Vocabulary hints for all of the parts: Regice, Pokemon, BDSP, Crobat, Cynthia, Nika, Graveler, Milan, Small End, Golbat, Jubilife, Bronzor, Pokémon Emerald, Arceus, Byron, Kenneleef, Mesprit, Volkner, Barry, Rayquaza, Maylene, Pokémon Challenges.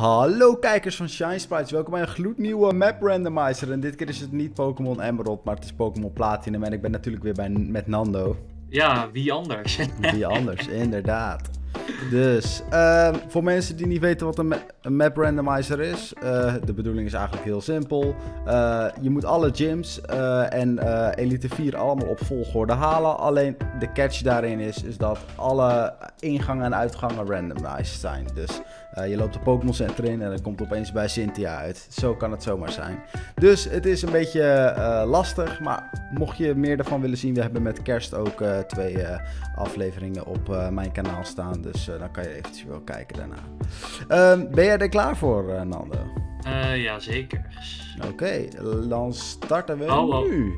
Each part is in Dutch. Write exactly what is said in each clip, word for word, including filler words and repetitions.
Hallo kijkers van ShineSprites, welkom bij een gloednieuwe map randomizer. En dit keer is het niet Pokémon Emerald, maar het is Pokémon Platinum. En ik ben natuurlijk weer bij, met Nando. Ja, wie anders? Wie anders, inderdaad. Dus, uh, voor mensen die niet weten wat een, ma een map randomizer is, uh, de bedoeling is eigenlijk heel simpel. Uh, je moet alle gyms uh, en uh, Elite vier allemaal op volgorde halen. Alleen de catch daarin is, is dat alle ingangen en uitgangen randomized zijn. Dus uh, je loopt de Pokémon Center in en dan komt opeens bij Cynthia uit. Zo kan het zomaar zijn. Dus het is een beetje uh, lastig, maar mocht je meer ervan willen zien, we hebben met kerst ook uh, twee uh, afleveringen op uh, mijn kanaal staan. Dus uh, dan kan je eventjes wel kijken daarna. Um, ben jij er klaar voor, uh, Nando? Uh, ja, zeker. Oké, okay, dan starten we oh, oh. nu.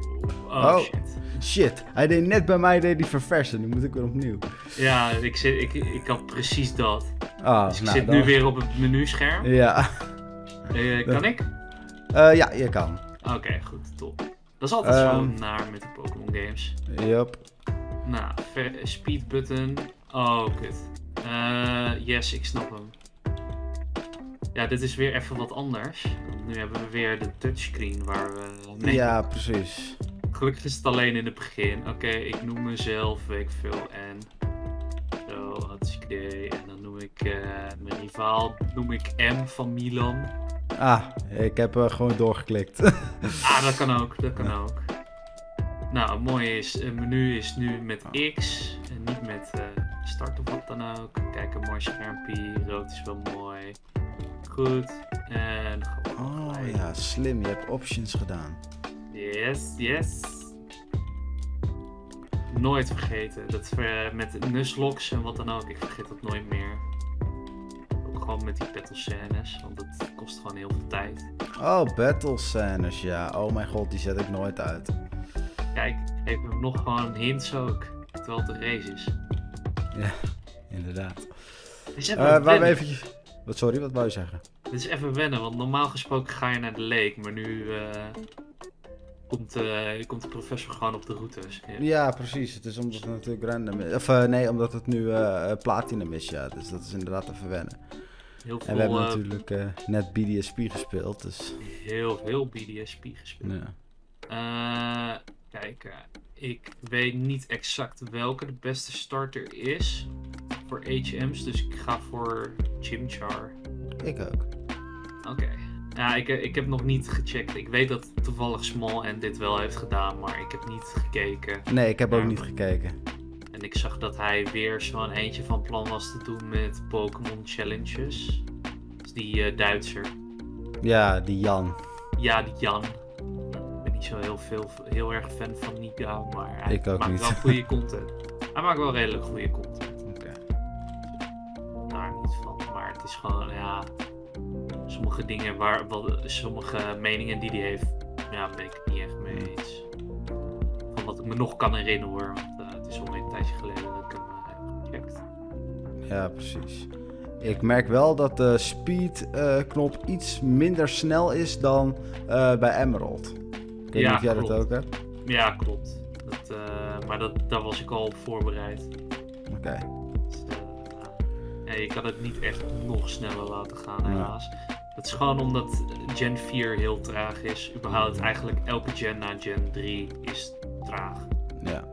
Oh, oh shit. shit. Hij deed net bij mij deed die verversen, nu moet ik weer opnieuw. Ja, ik, zit, ik, ik had precies dat. Ah, dus ik nou, zit dan... nu weer op het menuscherm. Ja. Uh, kan ik? Uh, ja, je kan. Oké, okay, goed, top. Dat is altijd um, zo naar met de Pokémon games. Yup. Nou, speed button. Oh, kut. Uh, yes, ik snap hem. Ja, dit is weer even wat anders. Nu hebben we weer de touchscreen waar we... Nee. Ja, precies. Gelukkig is het alleen in het begin. Oké, okay, ik noem mezelf, weet ik veel, en... Zo, dat is idee. En dan noem ik uh, mijn rivaal, noem ik M van Milan. Ah, ik heb uh, gewoon doorgeklikt. Ah, dat kan ook, dat kan ja. ook. Nou, het mooie is, het menu is nu met X en niet met uh, start of wat dan ook. Kijk, een mooi schermpje, rood is wel mooi. Goed, en gewoon Oh gelijk. ja, slim, je hebt options gedaan. Yes, yes. Nooit vergeten, dat uh, met nuslocks en wat dan ook, ik vergeet dat nooit meer. Gewoon met die battle scènes, want dat kost gewoon heel veel tijd. Oh, battle scènes, ja. Oh mijn god, die zet ik nooit uit. Kijk, geef me nog gewoon hints ook, terwijl het een race is. Ja, inderdaad. Uh, waar we eventjes... Wat, sorry, wat wou je zeggen? Dit is even wennen, want normaal gesproken ga je naar de lake, maar nu uh, komt, uh, komt de professor gewoon op de routes. Ja, ja precies. Het is omdat het natuurlijk random is. Of uh, nee, omdat het nu uh, platinum is, ja. Dus dat is inderdaad even wennen. Heel veel, en we hebben uh, natuurlijk uh, net B D S P gespeeld, dus... Heel veel B D S P gespeeld. Ja. Uh, kijk, uh, ik weet niet exact welke de beste starter is voor H M's, dus ik ga voor Chimchar. Ik ook. Oké. Okay. Ja, ik, ik heb nog niet gecheckt. Ik weet dat toevallig Small End dit wel heeft gedaan, maar ik heb niet gekeken. Nee, ik heb ook um, niet gekeken. En ik zag dat hij weer zo'n eentje van plan was te doen met Pokémon Challenges. Dus die uh, Duitser. Ja, die Jan. Ja, die Jan. Ik ben niet zo heel, veel, heel erg fan van Nika, maar hij ik ook maakt niet. wel goede content. Hij maakt wel redelijk goede content. Oké. Okay. Daar niet van, maar het is gewoon, ja... Sommige dingen waar, wel, sommige meningen die hij heeft, ja, ben ik niet echt mee eens. Van wat ik me nog kan herinneren hoor, want uh, het is alweer een tijdje geleden dat ik hem heb gecheckt. Ja, precies. Ik merk wel dat de speed uh, knop iets minder snel is dan uh, bij Emerald. Ik weet ja, niet of jij klopt. dat ook hebt. Ja, klopt. Dat, uh, maar dat, daar was ik al op voorbereid. Oké. Okay. Dus, uh, ja, je kan het niet echt nog sneller laten gaan, helaas. Ja. Dat is gewoon omdat gen vier heel traag is. Überhaupt eigenlijk elke gen na gen drie is traag. Ja.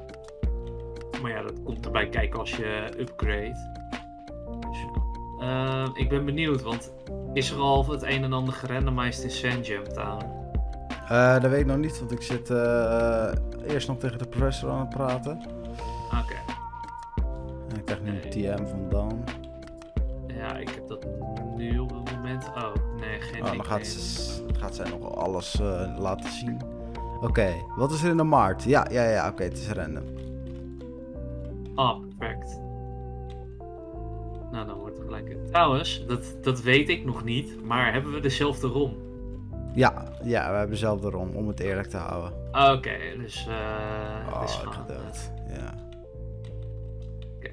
Maar ja, dat komt erbij kijken als je upgrade. Dus, uh, ik ben benieuwd, want is er al het een en ander gerandomized in Sandjam Town? Uh, dat weet ik nog niet, want ik zit uh, eerst nog tegen de professor aan het praten. Oké. Okay. En ik krijg nu een T M van Dan. Ja, ik heb dat nu op het moment... Oh, nee, geen idee. Oh, dan gaat, ze, gaat zij nog alles uh, laten zien. Oké, okay. Wat is er in de markt? Ja, ja, ja, oké, okay, het is random. Oh, perfect. Nou, dan wordt het gelijk... Trouwens, dat, dat weet ik nog niet, maar hebben we dezelfde rom? Ja, ja, we hebben dezelfde rom, om het eerlijk te houden. Oké, okay, dus... Uh, oh, dus ik ga dood, ja.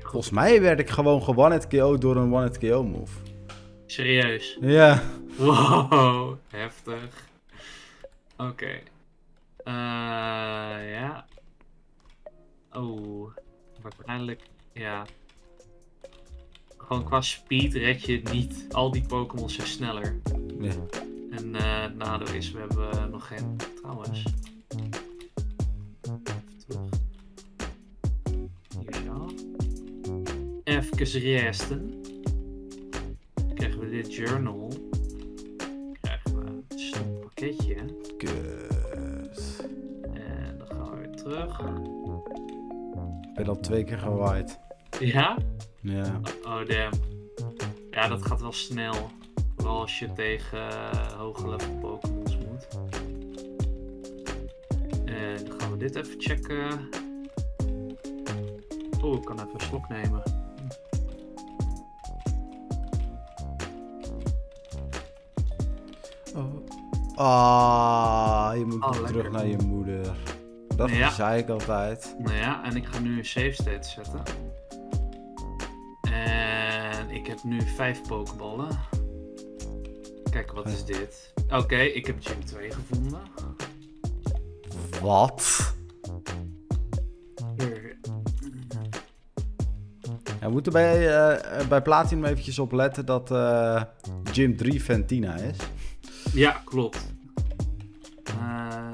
Volgens mij werd ik gewoon ge-one-hit K O door een one-hit K O move. Serieus? Ja. Wow, heftig. Oké. Okay. Uh, ja. Oh, waarschijnlijk, ja. gewoon qua speed red je niet. Al die Pokémon zijn sneller. Ja. En uh, Nando is, we hebben uh, nog geen... Trouwens. Even terug. Hier zo. Even resten. Dan krijgen we dit journal. Dan krijgen we een pakketje. Kus. En dan gaan we weer terug. Ik ben al twee keer gewaaid. Ja? Ja. Oh, oh damn. Ja, dat gaat wel snel. Vooral als je tegen uh, hoge level Pokémons moet. En dan gaan we dit even checken. Oh, ik kan even een slok nemen. Oh. Ah, je moet oh, terug lekker. Naar je moeder. Dat ja. zei ik altijd. Nou ja, en ik ga nu een save state zetten. En ik heb nu vijf Pokéballen. Kijk, wat is dit? Oké, okay, ik heb gym twee gevonden. Wat? Hier. Ja, we moeten bij, uh, bij Platinum eventjes op letten dat uh, gym drie Fantina is. Ja, klopt. Uh...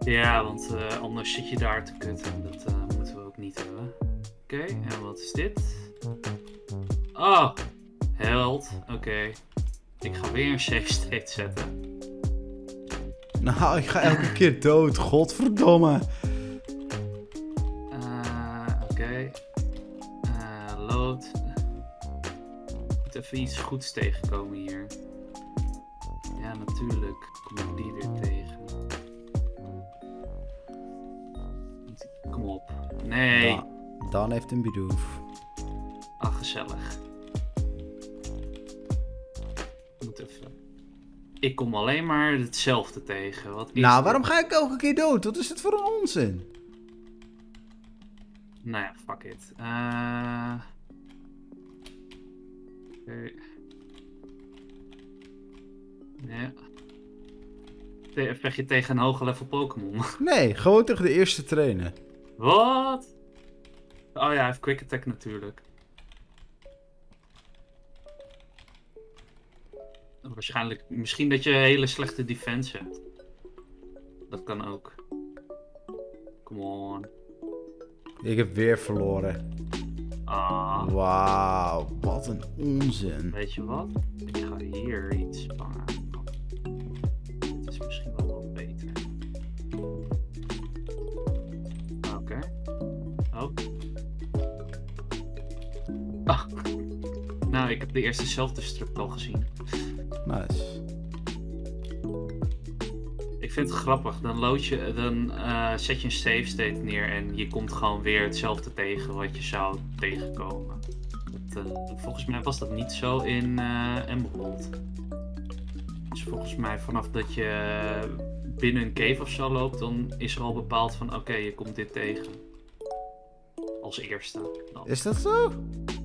Ja, want uh, anders zit je daar te kutten. Dat uh, moeten we ook niet hebben. Oké, okay, en wat is dit? Oh, held. Oké. Okay. Ik ga weer een save state zetten. Nou, ik ga elke keer dood. Godverdomme. Uh, Oké. Okay. Uh, load. Ik moet even iets goeds tegenkomen hier. Ja, natuurlijk. Kom ik die weer tegen. Kom op. Nee. Ja. Dan heeft een Bidouf. Ah, gezellig. Moet even. Ik kom alleen maar hetzelfde tegen. Wat is nou, het? Waarom ga ik elke keer dood? Wat is het voor een onzin? Nou ja, fuck it. Uh... Okay. Ja. Vecht je tegen een hoge level Pokémon? Nee, gewoon tegen de eerste trainer. Wat? Oh ja, hij heeft Quick Attack natuurlijk. Waarschijnlijk, misschien dat je een hele slechte defense hebt. Dat kan ook. Come on. Ik heb weer verloren. Ah. Wauw, wat een onzin. Weet je wat? Ik ga hier iets van. Dit is misschien wel wat beter. Oké. Okay. Oh. Oh. Nou, ik heb de eerste zelfdestruct al gezien. Nice. Ik vind het grappig. Dan, load je, dan uh, zet je een save state neer en je komt gewoon weer hetzelfde tegen wat je zou tegenkomen. Dat, uh, volgens mij was dat niet zo in uh, Emerald. Dus volgens mij vanaf dat je binnen een cave of zo loopt, dan is er al bepaald van oké, okay, je komt dit tegen. Als eerste. Dan. Is dat zo?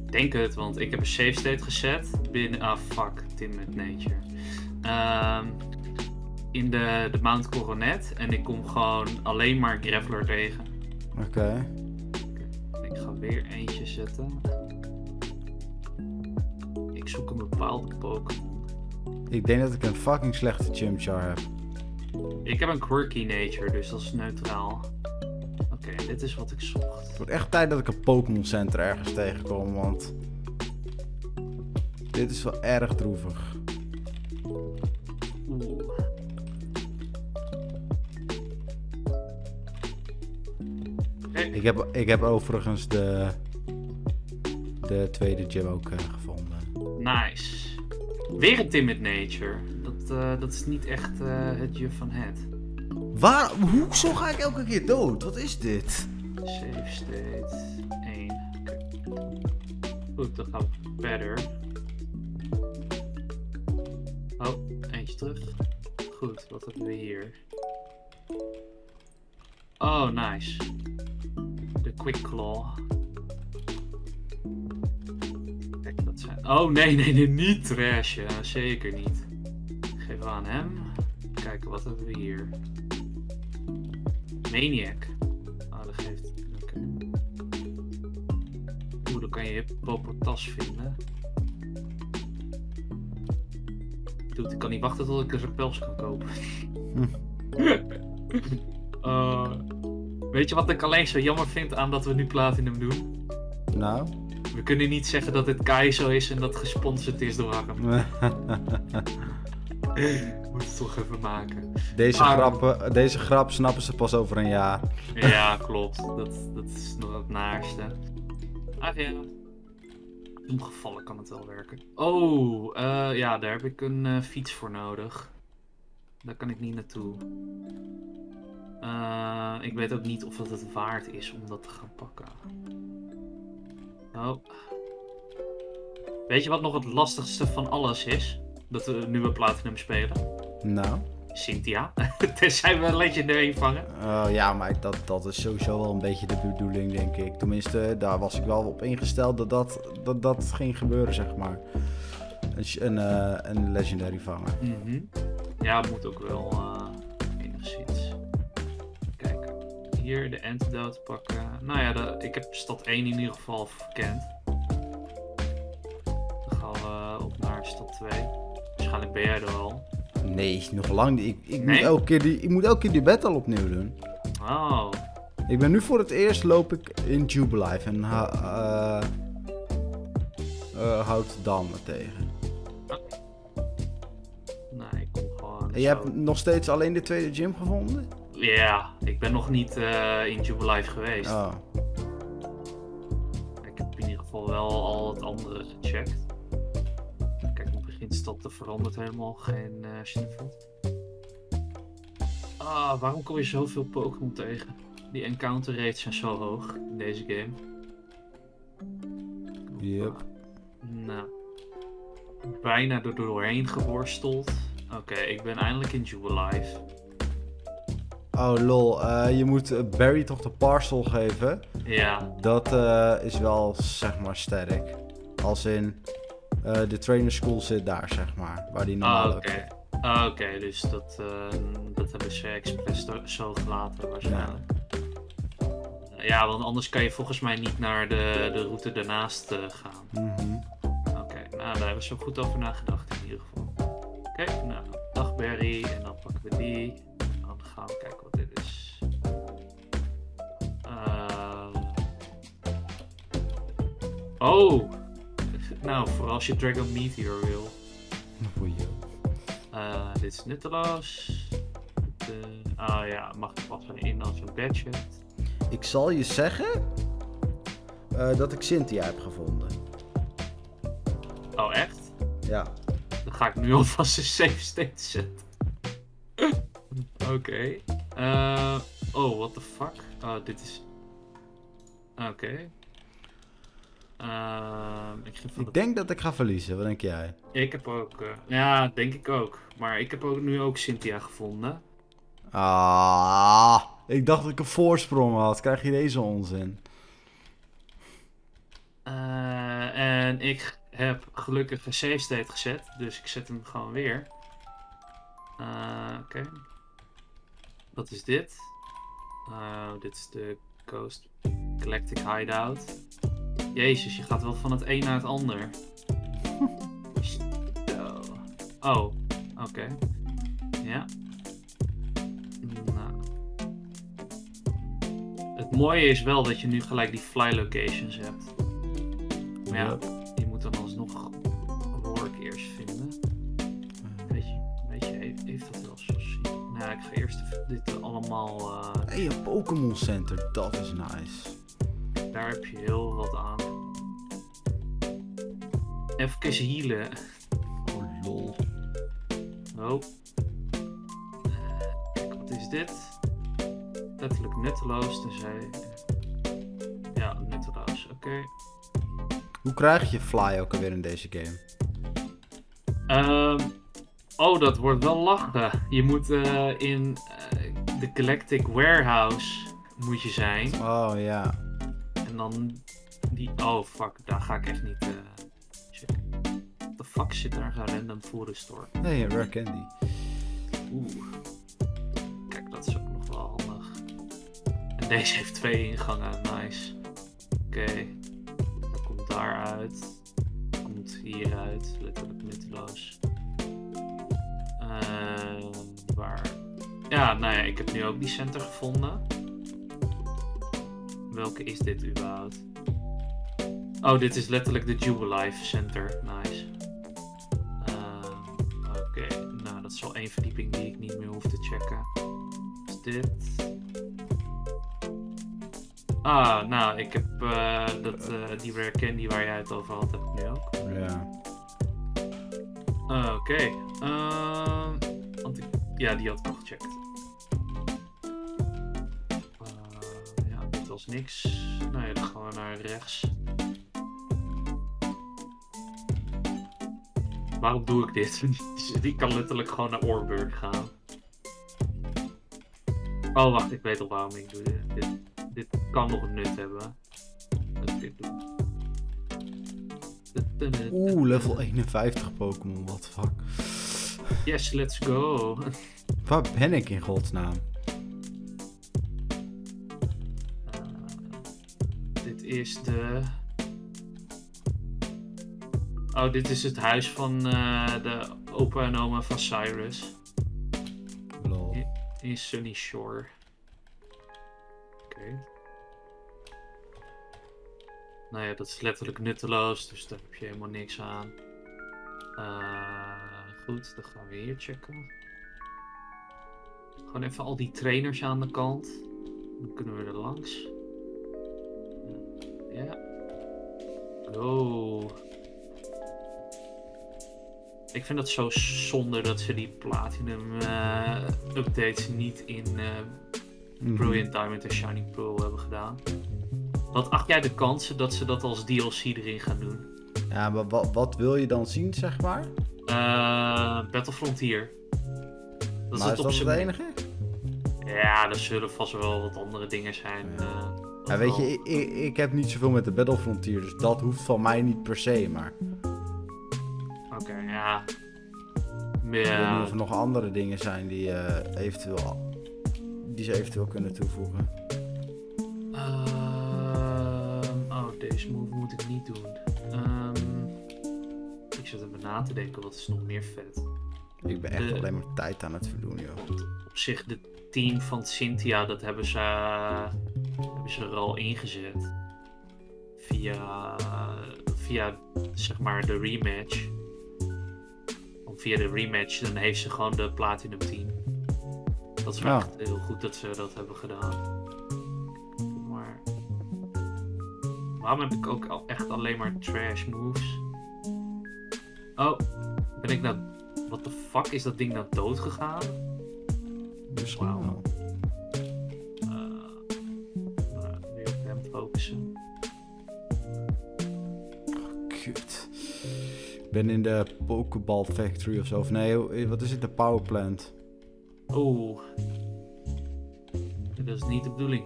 Ik denk het, want ik heb een save state gezet binnen... Ah, fuck. Timid Nature. Um, in de, de Mount Coronet. En ik kom gewoon alleen maar Graveler tegen. Oké. Okay. Okay. Ik ga weer eentje zetten. Ik zoek een bepaalde Pokémon. Ik denk dat ik een fucking slechte Chimchar heb. Ik heb een Quirky Nature, dus dat is neutraal. Oké, okay, dit is wat ik zocht. Het wordt echt tijd dat ik een Pokémon Center ergens tegenkom, want dit is wel erg droevig. Oeh. Hey. Ik, heb, ik heb overigens de, de tweede gym ook uh, gevonden. Nice. Weer een Timid Nature. Dat, uh, dat is niet echt uh, het juf van het. Waar? Hoezo ga ik elke keer dood? Wat is dit? Save state één. Okay. Goed, dat gaat verder. Oh, eentje terug. Goed, wat hebben we hier? Oh, nice. De Quick Claw. Kijk, dat zijn... Oh, nee, nee, nee, niet trashen. Zeker niet. Geef aan hem. Kijken, wat hebben we hier? Maniac. geeft. Oké. Oeh, dan kan je Hippopotas vinden. Dude, ik kan niet wachten tot ik er een pels kan kopen. uh, weet je wat ik alleen zo jammer vind aan dat we nu Platinum doen? Nou? We kunnen niet zeggen dat dit Kaizo is en dat gesponsord is door Harm. Ik moet het toch even maken. Deze, ah, grappen, deze grap snappen ze pas over een jaar. Ja, klopt. Dat, dat is nog het naarste. Ah ja. In sommige gevallen kan het wel werken. Oh, uh, ja, daar heb ik een uh, fiets voor nodig. Daar kan ik niet naartoe. Uh, ik weet ook niet of dat het waard is om dat te gaan pakken. Oh. Weet je wat nog het lastigste van alles is? Dat we nu we Platinum spelen. Nou? Cynthia. Tenzij we Legendary vangen. Uh, ja, maar dat, dat is sowieso wel een beetje de bedoeling, denk ik. Tenminste, daar was ik wel op ingesteld dat dat, dat, dat ging gebeuren, zeg maar. Een, uh, een Legendary vangen. Mm-hmm. Ja, het moet ook wel uh, enigszins. Kijk, hier de Antidote pakken. Nou ja, de, ik heb stad één in ieder geval verkend. Dan gaan we op naar stad twee. Waarschijnlijk ben jij er al. Nee, nog lang niet. Ik, ik, nee? moet elke keer die, ik moet elke keer die battle opnieuw doen. Oh. Ik ben nu voor het eerst loop ik in Jubilife en ha uh, uh, houd Dam me tegen. Oh. Nee, ik kom gewoon. En je hebt nog steeds alleen de tweede gym gevonden? Ja, ik ben nog niet uh, in Jubilife geweest. Oh. Ik heb in ieder geval wel al het andere gecheckt. Stad er verandert helemaal geen uh, sniffelt. Ah, waarom kom je zoveel Pokémon tegen? Die encounter rates zijn zo hoog in deze game. Yep. Uh, nou. Bijna er doorheen geworsteld. Oké, okay, ik ben eindelijk in Jubilife. Oh lol, uh, je moet Barry toch de parcel geven? Ja. Dat uh, is wel, zeg maar, sterk. Als in... Uh, de trainer school zit daar, zeg maar, waar die normaal ah, okay. ook ah, Oké, okay. dus dat, uh, dat hebben ze expres zo gelaten waarschijnlijk. Ja. Uh, ja, want anders kan je volgens mij niet naar de, de route daarnaast uh, gaan. Mm-hmm. Oké, okay. nou daar hebben we zo goed over nagedacht in ieder geval. Oké, okay. nou, dag Barry, en dan pakken we die. En dan gaan we kijken wat dit is. Uh... Oh! Nou, vooral als je Dragon Meteor wil. Voor jou. Uh, dit is nutteloos. De... Ah ja, mag er pas van in als je een badge hebt. Ik zal je zeggen uh, dat ik Cynthia heb gevonden. Oh, echt? Ja. Dan ga ik nu alvast een safe state zetten. Oké. Okay. Uh, oh, what the fuck? Oh, dit is... Oké. Okay. Uh, ik geef ik dat... denk dat ik ga verliezen, wat denk jij? Ik heb ook, uh... ja, denk ik ook. Maar ik heb ook nu ook Cynthia gevonden. Ah, ik dacht dat ik een voorsprong had. Krijg je deze onzin? Uh, en ik heb gelukkig een save state gezet, dus ik zet hem gewoon weer. Uh, Oké. Okay. Wat is dit? Uh, dit is de Coast Galactic Hideout. Jezus, je gaat wel van het een naar het ander. Zo. Oh, oké. Okay. Ja. Nou. Het mooie is wel dat je nu gelijk die fly locations hebt. Maar ja, die moet dan alsnog work eerst vinden. Weet je, weet je heeft dat wel zo zien? Nou, ik ga eerst dit allemaal... Uh... Hey, een Pokémon Center, dat is nice. Daar heb je heel wat aan. Even healen. Oh lol. Oh. Kijk, wat is dit? Letterlijk nutteloos, tenzij... Ja, nutteloos, oké. Okay. Hoe krijg je fly ook alweer in deze game? Um, oh, dat wordt wel lachen. Je moet uh, in uh, de Galactic Warehouse moet je zijn. Oh ja. Yeah. En dan die... Oh fuck, daar ga ik echt niet uh, checken. What the fuck zit daar een random voor de store? Nee, een rare candy. Oeh. Kijk, dat is ook nog wel handig. En Deze heeft twee ingangen, nice. Oké, okay. Dat komt daaruit. Dat komt hieruit, letterlijk nutteloos. Uh, waar? Ja, nou ja, ik heb nu ook die center gevonden. Welke is dit überhaupt? Oh, dit is letterlijk de Jubilife Center. Nice. Uh, Oké, okay. Nou dat is wel één verdieping die ik niet meer hoef te checken. Dus dit. Ah, nou ik heb uh, dat, uh, die rare candy waar jij het over had, heb ik nu ook. Ja. Uh, Oké. Okay. Uh, ja, die had ik nog gecheckt. Uh, ja, dit was niks. Nou ja, dan gaan we naar rechts. Waarom doe ik dit? Die kan letterlijk gewoon naar Oorburg gaan. Oh, wacht, ik weet al waarom ik doe dit. Dit, dit kan nog een nut hebben. Wat ik dit doe. Oeh, level eenenvijftig Pokémon, what the fuck. Yes, let's go. Waar ben ik in godsnaam? Uh, dit is de... Oh, dit is het huis van uh, de opa en oma van Cyrus. Lol. In, in Sunny Shore. Oké. Okay. Nou ja, dat is letterlijk nutteloos, dus daar heb je helemaal niks aan. Uh, goed, dan gaan we hier checken. Gewoon even al die trainers aan de kant. Dan kunnen we er langs. Ja. Go. Ik vind dat zo zonde dat ze die Platinum uh, updates niet in uh, Brilliant Diamond en Shining Pearl hebben gedaan. Wat acht jij de kansen dat ze dat als D L C erin gaan doen? Ja, maar wat, wat wil je dan zien, zeg maar? Uh, Battlefront hier. Dat maar is, het is dat het enige? Ja, er zullen vast wel wat andere dingen zijn. Ja. Uh, ja, weet wel... je, ik, ik heb niet zoveel met de Battlefront hier, dus dat hoeft van mij niet per se, maar... Oké, okay, ja. Maar, ik weet niet of er nog andere dingen zijn die, uh, eventueel, die ze eventueel kunnen toevoegen. Uh, oh, deze move moet ik niet doen. Um, ik zat even na te denken, wat is nog meer vet? Ik ben echt de, alleen maar tijd aan het verdoen, joh. Op zich, de team van Cynthia, dat hebben ze, uh, hebben ze er al ingezet. Via, via, zeg maar, de rematch. Via de rematch, dan heeft ze gewoon de Platinum team. Dat is wel echt heel goed dat ze dat hebben gedaan. Maar... waarom heb ik ook echt alleen maar trash moves? Oh, ben ik nou... What the fuck, is dat ding nou dood gegaan? Dus wauw. Wow. Uh, nou, weer op hem focussen. Oh, kut. Ik ben in de Pokeball Factory ofzo. Of nee, wat is het? De Power Plant. Oeh. Dat is niet de bedoeling.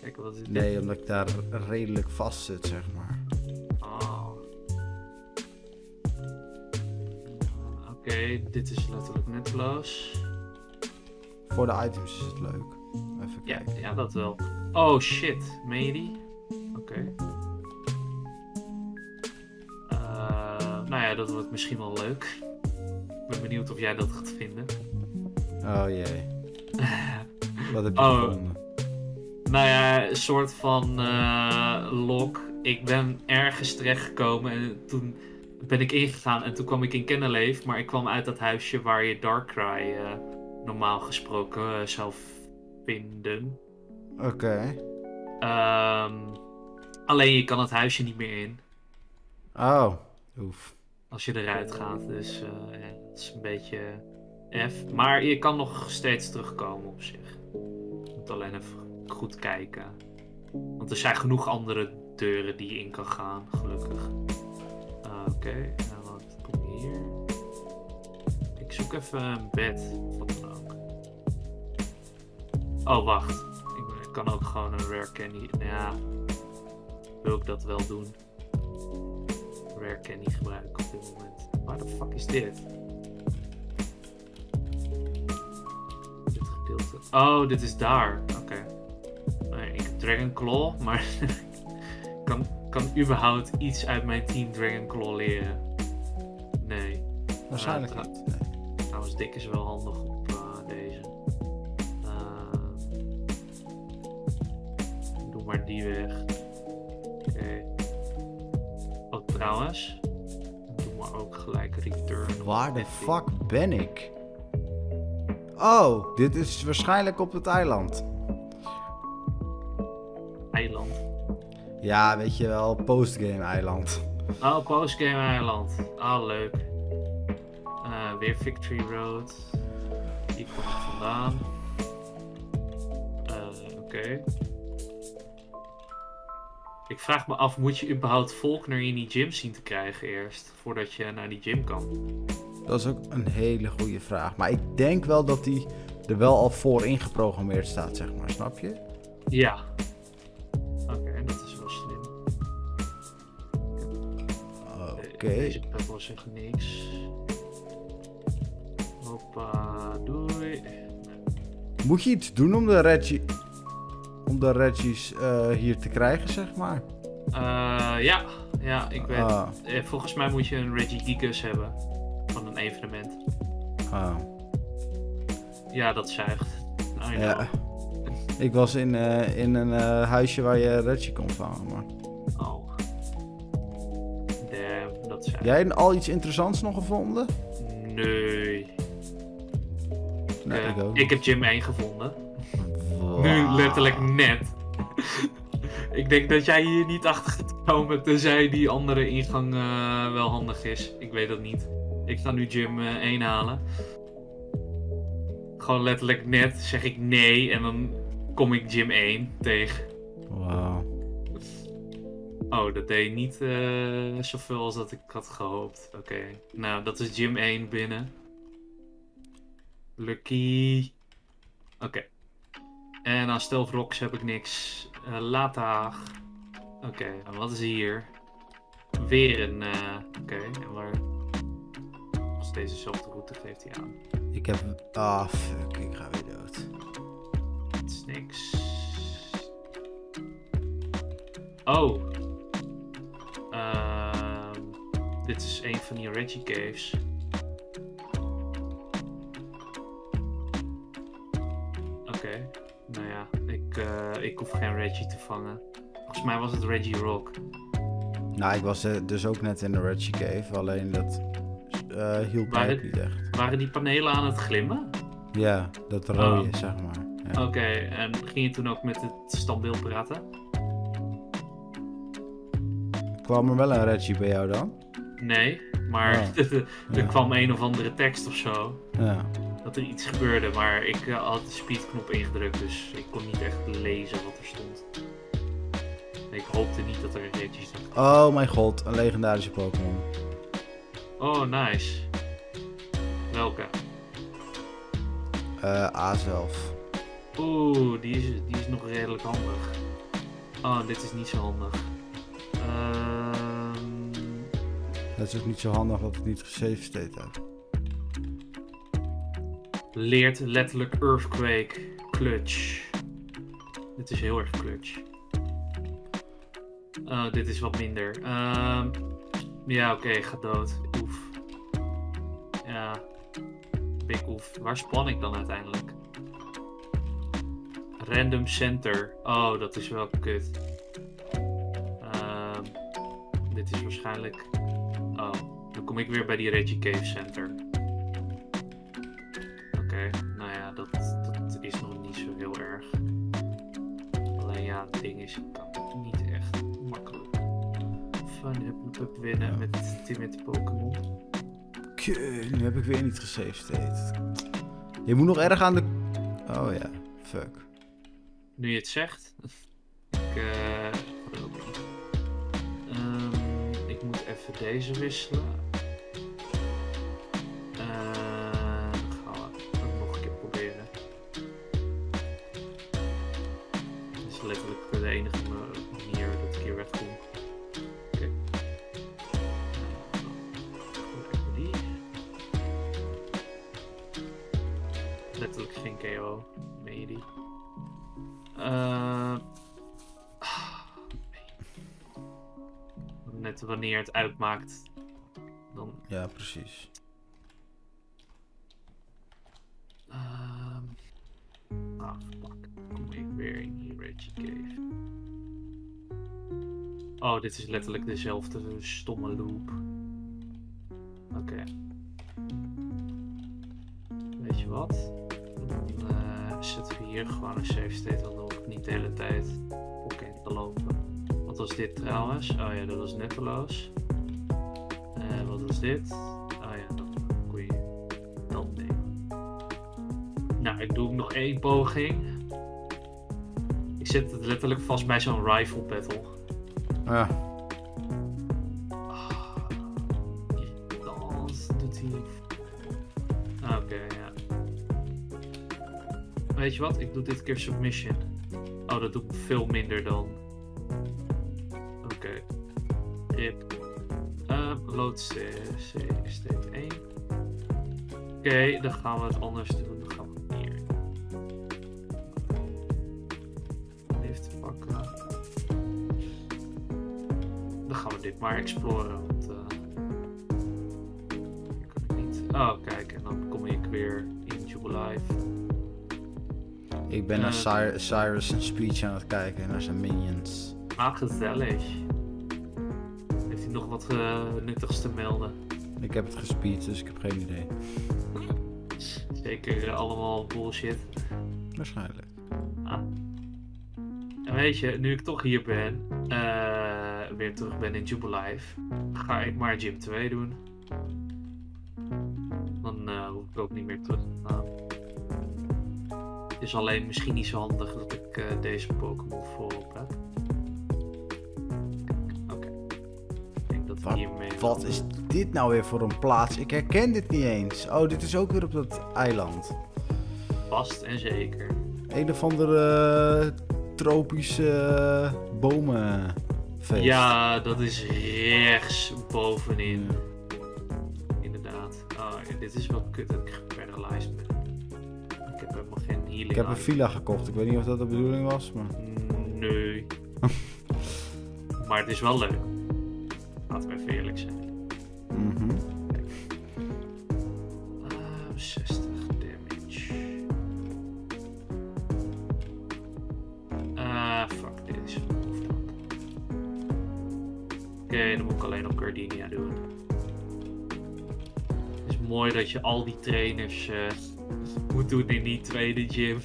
Kijk, wat is dit? Nee, omdat ik daar redelijk vast zit, zeg maar. Oh. Oké, okay, dit is letterlijk nutteloos. Voor de items is het leuk. Even kijken. Ja, ja dat wel. Oh shit, meen je die? Oké. Okay. Nou ja, dat wordt misschien wel leuk. Ik ben benieuwd of jij dat gaat vinden. Oh jee. Wat heb je oh. gevonden? Nou ja, een soort van uh, lok. Ik ben ergens terechtgekomen en toen ben ik ingegaan en toen kwam ik in Kenneleef. Maar ik kwam uit dat huisje waar je Darkrai uh, normaal gesproken uh, zou vinden. Oké. Okay. Um, alleen je kan het huisje niet meer in. Oh, oef. Als je eruit gaat, dus uh, ja, dat is een beetje F. Maar je kan nog steeds terugkomen op zich. Je moet alleen even goed kijken. Want er zijn genoeg andere deuren die je in kan gaan, gelukkig. Uh, Oké, okay. Nou, wat kom je hier? Ik zoek even een bed, of wat dan ook. Oh, wacht. Ik, ben, ik kan ook gewoon een rare candy. Ja, wil ik dat wel doen. Rare candy gebruiken op dit moment. Waar de fuck is dit? Dit gedeelte. Oh, dit is daar. Oké. Okay. Dragon Claw, maar kan, kan überhaupt iets uit mijn team Dragon Claw leren? Nee. Waarschijnlijk uh, niet. Nee. Trouwens, Dick is wel handig op uh, deze. Uh, doe maar die weg. Oké. Okay. Oh, trouwens. Doe maar ook gelijk return. Waar de fuck ben ik? Oh, dit is waarschijnlijk op het eiland. Eiland? Ja, weet je wel, postgame eiland. Oh, postgame eiland. Ah, oh, leuk. Uh, weer Victory Road. Die komt er vandaan. Uh, Oké. Okay. Ik vraag me af, moet je überhaupt Volkner in die gym zien te krijgen eerst? Voordat je naar die gym kan. Dat is ook een hele goede vraag. Maar ik denk wel dat die er wel al voor ingeprogrammeerd staat, zeg maar. Snap je? Ja. Oké, okay, dat is wel slim. Oké. Okay. Deze peppel zegt niks. Hoppa, doei. Moet je iets doen om de Regi... om de Regis uh, hier te krijgen, zeg maar? Uh, ja. Ja, ik weet uh. Volgens mij moet je een Regice hebben. Van een evenement. Oh. Ja, dat zuigt. Nou, ja. Ik was in, uh, in een uh, huisje waar je Reggie kon vangen, maar... Oh. Damn, dat zuigt. Jij al iets interessants nog gevonden? Nee. Nee, uh, ik ook. Ik heb Gym één gevonden. Wow. Nu letterlijk net. Ik denk dat jij hier niet achter gaat komen, tenzij die andere ingang uh, wel handig is. Ik weet dat niet. Ik ga nu gym één halen. Gewoon letterlijk net zeg ik nee en dan kom ik gym één tegen. Wauw. Oh, dat deed niet uh, zoveel als dat ik had gehoopt. Oké, okay. Nou dat is gym één binnen. Lucky. Oké. Okay. En aan Stealth Rocks heb ik niks. Uh, Lata. Oké, okay. En wat is hier? Weer een... Uh... Oké, okay. En waar... Dezezelfde route geeft hij aan. Ik heb... Ah, oh, fuck. Ik ga weer dood. Het is niks. Oh. Uh, dit is een van die Regi Caves. Oké. Okay. Nou ja. Ik, uh, ik hoef geen Regi te vangen. Volgens mij was het Regirock. Nou, ik was uh, dus ook net in de Regi Cave. Alleen dat... Uh, hielp mij ook niet echt. Waren die panelen aan het glimmen? Ja, dat rode, oh. Zeg maar. Ja. Oké, okay, en ging je toen ook met het standbeeld praten? Kwam er wel een Regi bij jou dan? Nee, maar ja. er ja. kwam een of andere tekst of zo. Ja. Dat er iets gebeurde, maar ik had de speedknop ingedrukt, dus ik kon niet echt lezen wat er stond. Ik hoopte niet dat er een Regi stond. Oh mijn god, een legendarische Pokémon. Oh, nice. Welke? Uh, A zelf. Oeh, die is, die is nog redelijk handig. Oh, dit is niet zo handig. Uh... Dat is ook niet zo handig dat ik niet gesaved state heb. Leert letterlijk Earthquake clutch. Dit is heel erg clutch. Uh, dit is wat minder. Uh... Ja, oké, okay, ga dood. Oef. Ja. Big oef. Waar span ik dan uiteindelijk? Random center. Oh, dat is wel kut. Uh, dit is waarschijnlijk... Oh, dan kom ik weer bij die Regi Cave Center. Oké, okay, nou ja, dat, dat is nog niet zo heel erg. Alleen ja, het ding is... Hup-hup winnen met timid Pokémon. Kut, nu heb ik weer niet gesaved. Je moet nog erg aan de... Oh ja, fuck. Nu je het zegt... Ik, uh... um, ik moet even deze wisselen. Uh, dan gaan we dat nog een keer proberen. Dat is letterlijk de enige manier dat ik hier wegkom. Letterlijk geen K O, meen je die? Uh, met wanneer het uitmaakt. Dan... Ja, precies. Uh... Ah, fuck. Kom ik weer in die Regicave. Oh, dit is letterlijk dezelfde stomme loop. Oké. Okay. Weet je wat? Dan uh, zetten we hier gewoon een save state, dan hoef ik niet de hele tijd pokken te lopen. Wat was dit trouwens? Oh ja, dat was nutteloos. Uh, wat was dit? Oh ja, dat kon je dat ding. Nou, ik doe nog één poging. Ik zet het letterlijk vast bij zo'n rifle battle. Ja. Oh, dat doet hij. Oké, okay, ja. Weet je wat? Ik doe dit keer submission. Oh, dat doe ik veel minder dan. Oké. Okay. Rip. Uh, load state één. Oké, okay, dan gaan we het anders doen. Dan gaan we hier. Even te pakken. Dan gaan we dit maar exploren. Want, uh... hier kan ik niet. Oh, kijk, en dan kom ik weer in Jubilife. Ik ben uh, naar Cy Cyrus en Speech aan het kijken, naar zijn minions. Ah, gezellig. Heeft hij nog wat uh, nuttigs te melden? Ik heb het gespeed, dus ik heb geen idee. Zeker uh, allemaal bullshit. Waarschijnlijk. Ah. En weet je, nu ik toch hier ben, uh, weer terug ben in Jubilife, ga ik maar Gym twee doen. Dan uh, hoef ik ook niet meer terug te gaan. Het is alleen misschien niet zo handig dat ik uh, deze Pokémon voorop heb. Oké. Okay. Ik denk dat wat, hiermee... Wat is dit nou weer voor een plaats? Ik herken dit niet eens. Oh, dit is ook weer op dat eiland. Vast en zeker. Een of andere uh, tropische uh, bomenfeest. Ja, dat is rechts bovenin. Ja. Inderdaad. Oh, dit is wel kut dat ik geparalyzed ben. Ik heb helemaal geen healing. Ik heb een villa gekocht. Ik weet niet of dat de bedoeling was, maar... Nee. Maar het is wel leuk. Laten we even eerlijk zijn. Mhm. Mm uh, zestig damage. Ah, uh, fuck dit is. Oké, dan moet ik alleen op Gardenia doen. Het is mooi dat je al die trainers... Uh, moet doen in die tweede gym.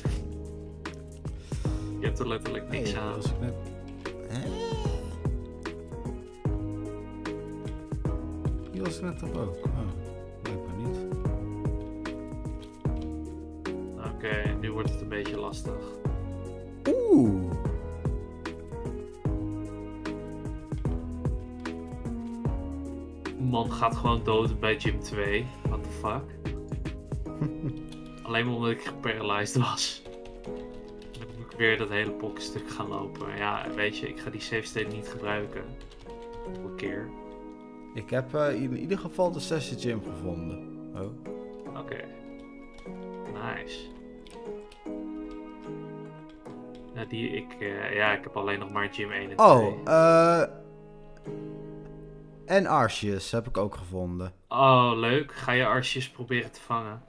Je hebt er letterlijk niks hey, aan. Met... Hè? Die was net op ook. Oh, leuk maar niet. Oké, okay, nu wordt het een beetje lastig. Oeh. Man gaat gewoon dood bij gym twee. What the fuck? Alleen maar omdat ik geparalyzed was. Dan moet ik weer dat hele pokkenstuk gaan lopen. Ja, weet je, ik ga die safe state niet gebruiken. Nog een keer. Ik heb uh, in ieder geval de zesde gym gevonden. Oh. Oké. Okay. Nice. Ja, die, ik, uh, ja, ik heb alleen nog maar gym één en twee. Oh, eh... Uh... En Arceus heb ik ook gevonden. Oh, leuk. Ga je Arceus proberen te vangen?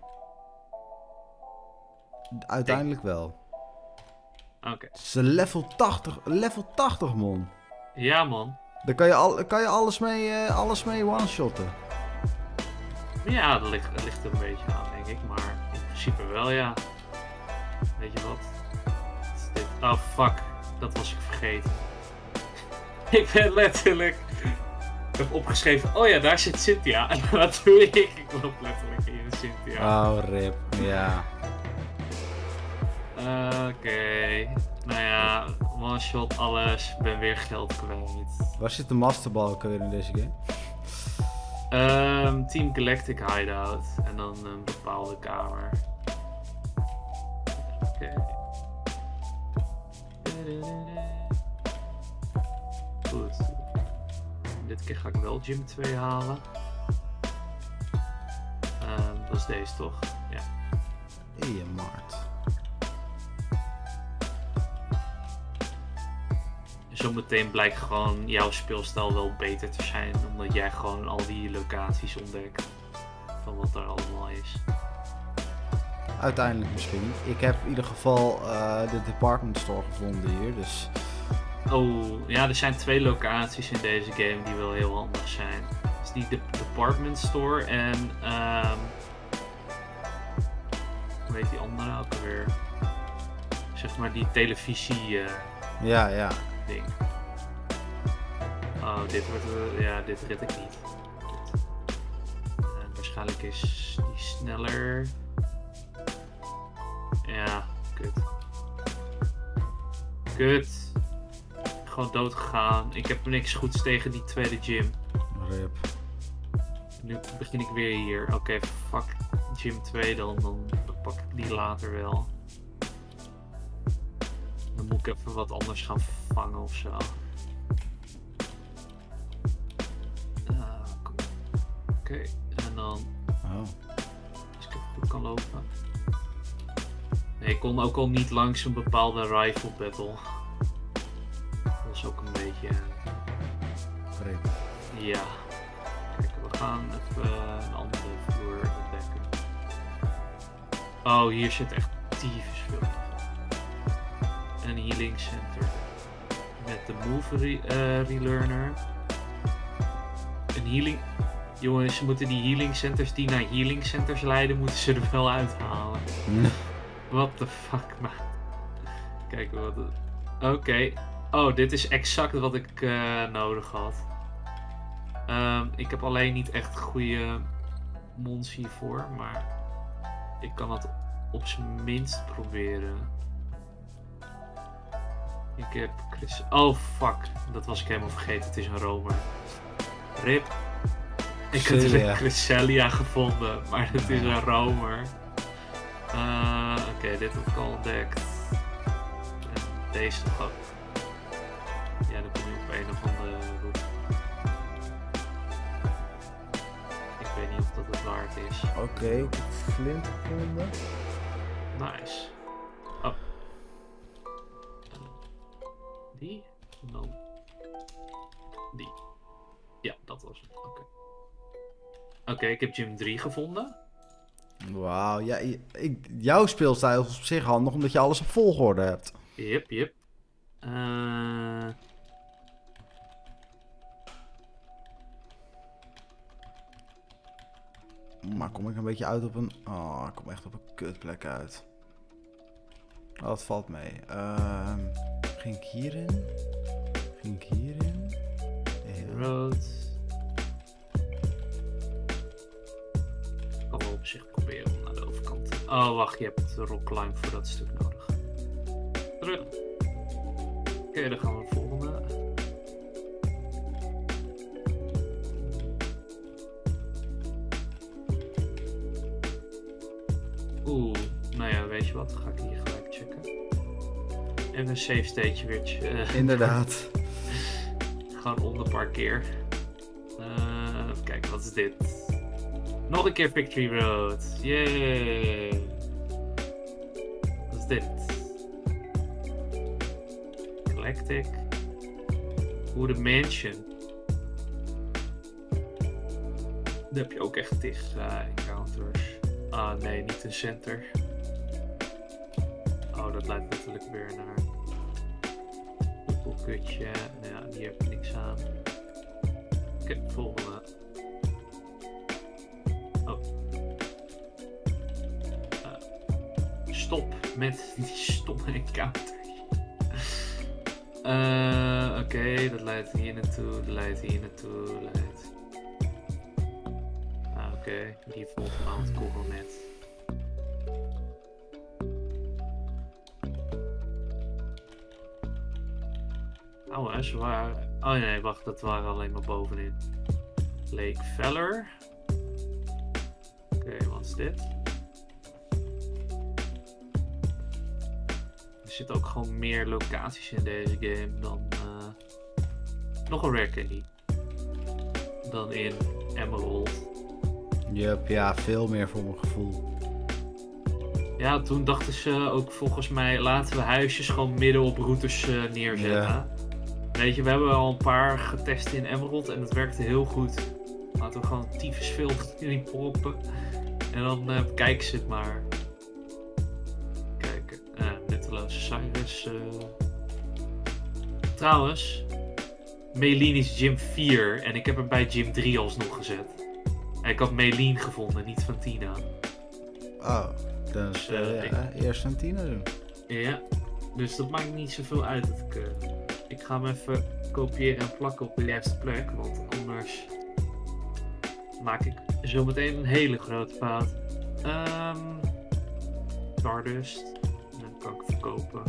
Uiteindelijk Denk. wel. Oké. Okay. Het is een level tachtig, level tachtig man. Ja man. Daar kan je, al, kan je alles mee, uh, alles mee one-shotten. Ja, dat ligt, dat ligt er een beetje aan denk ik, maar in principe wel ja. Weet je wat? Wat is dit? Oh fuck, dat was ik vergeten. Ik ben letterlijk... Ik heb opgeschreven, oh ja, daar zit Cynthia. En wat doe ik? Ik loop letterlijk in Cynthia. Oh rip, ja. Oké, okay. Nou ja, one shot alles, ik ben weer geld kwijt. Waar zit de masterbal ook weer in deze game? Um, Team Galactic Hideout en dan een bepaalde kamer. Oké. Okay. Goed. Dit keer ga ik wel gym twee halen. Um, dat is deze toch? Ja. Hey, Mart. zometeen blijkt gewoon jouw speelstijl wel beter te zijn. Omdat jij gewoon al die locaties ontdekt van wat er allemaal is. Uiteindelijk misschien. Ik heb in ieder geval uh, de department store gevonden hier. Dus... Oh, ja, er zijn twee locaties in deze game die wel heel handig zijn. Dus die de department store en... Um... Hoe heet die andere ook alweer? Zeg maar die televisie... Uh... Ja, ja. Ding. Oh, dit wordt... Uh, ja, dit red ik niet. En waarschijnlijk is die sneller... Ja, kut. Kut. Gewoon dood gegaan. Ik heb niks goeds tegen die tweede gym. Rip. Nu begin ik weer hier. Oké, okay, fuck gym twee dan. Dan pak ik die later wel. Dan moet ik even wat anders gaan vangen ofzo. Uh, kom. Oké, okay. En dan... Oh. Als ik even goed kan lopen. Ik kon ook al niet langs een bepaalde rifle battle. Dat was ook een beetje... Great. Ja. Kijk, we gaan even een andere vloer ontdekken. Oh, hier zit echt tyfus veel. En healing center. Met de move re uh, relearner. Een healing... Jongens, ze moeten die healing centers die naar healing centers leiden, moeten ze er wel uithalen. Mm. What the fuck, man. Kijk wat het... Oké. Okay. Oh, dit is exact wat ik uh, nodig had. Um, ik heb alleen niet echt goede mons hiervoor, maar... Ik kan het op zijn minst proberen. Ik heb Chris... Oh, fuck. Dat was ik helemaal vergeten. Het is een romer. Rip. Ik heb de Cresselia gevonden, maar het is een romer. Uh, Oké, okay, dit heb ik al ontdekt. En deze ook. Ja, dan kom je op een of andere route. Ik weet niet of dat het waard is. Oké, okay, ik heb flint gevonden. Nice. Oh. Uh, die? No. Die. Ja, dat was het. Oké. Okay. Oké, okay, ik heb gym drie gevonden. Wauw, ja, ik, jouw speelstijl is op zich handig omdat je alles op volgorde hebt. Yep, yep. Uh... Maar kom ik een beetje uit op een... Oh, ik kom echt op een kutplek uit. Oh, dat valt mee. Uh, ging ik hierin? Ging ik hierin? Ja. Rood. Op zich proberen om naar de overkant te... Oh, wacht, je hebt de rock climb voor dat stuk nodig. Terug. Oké, okay, dan gaan we naar de volgende. Oeh, nou ja, weet je wat? Dan ga ik hier gelijk checken. Even een safe stage weer. Uh, Inderdaad. Gewoon onder parkeer. Uh, even kijken, wat is dit? Nog een keer Victory Road. Yay. Wat is dit? Galactic. Hoe de mansion. Daar heb je ook echt tig uh, encounters. Ah nee, niet een center. Oh, dat leidt natuurlijk weer naar... Poepelkutje. Nou ja, die heb ik niks aan. Oké, volgende. Stop met die stomme encounters. uh, Oké, okay, dat leidt hier naartoe, dat leidt hier naartoe, dat leidt... Ah, oké, okay. Die volgt een hand kogel net. Oh, hè, ze waren... Oh nee, wacht, dat waren alleen maar bovenin. Lake Veller. Oké, okay, wat is dit? Er zitten ook gewoon meer locaties in deze game dan uh, nog een rare candy dan in Emerald. Yep, ja, veel meer voor mijn gevoel. Ja, toen dachten ze ook volgens mij laten we huisjes gewoon midden op routes uh, neerzetten. Yeah. Weet je, we hebben al een paar getest in Emerald en het werkte heel goed. Laten we gewoon tyfus veel in proppen. En dan uh, kijken ze het maar. Kijk, uh, nutteloze Cyrus. Uh... Trouwens, Maylene is gym vier en ik heb hem bij gym drie alsnog gezet. En ik had Maylene gevonden, niet Fantina. Oh, dan is dus, uh, ja, ik... eerst Fantina doen. Ja, dus dat maakt niet zoveel uit. Dat ik, uh... ik ga hem even kopiëren en plakken op de eerste plek, want anders maak ik zo meteen een hele grote fout. Um, Stardust. Dan kan ik verkopen.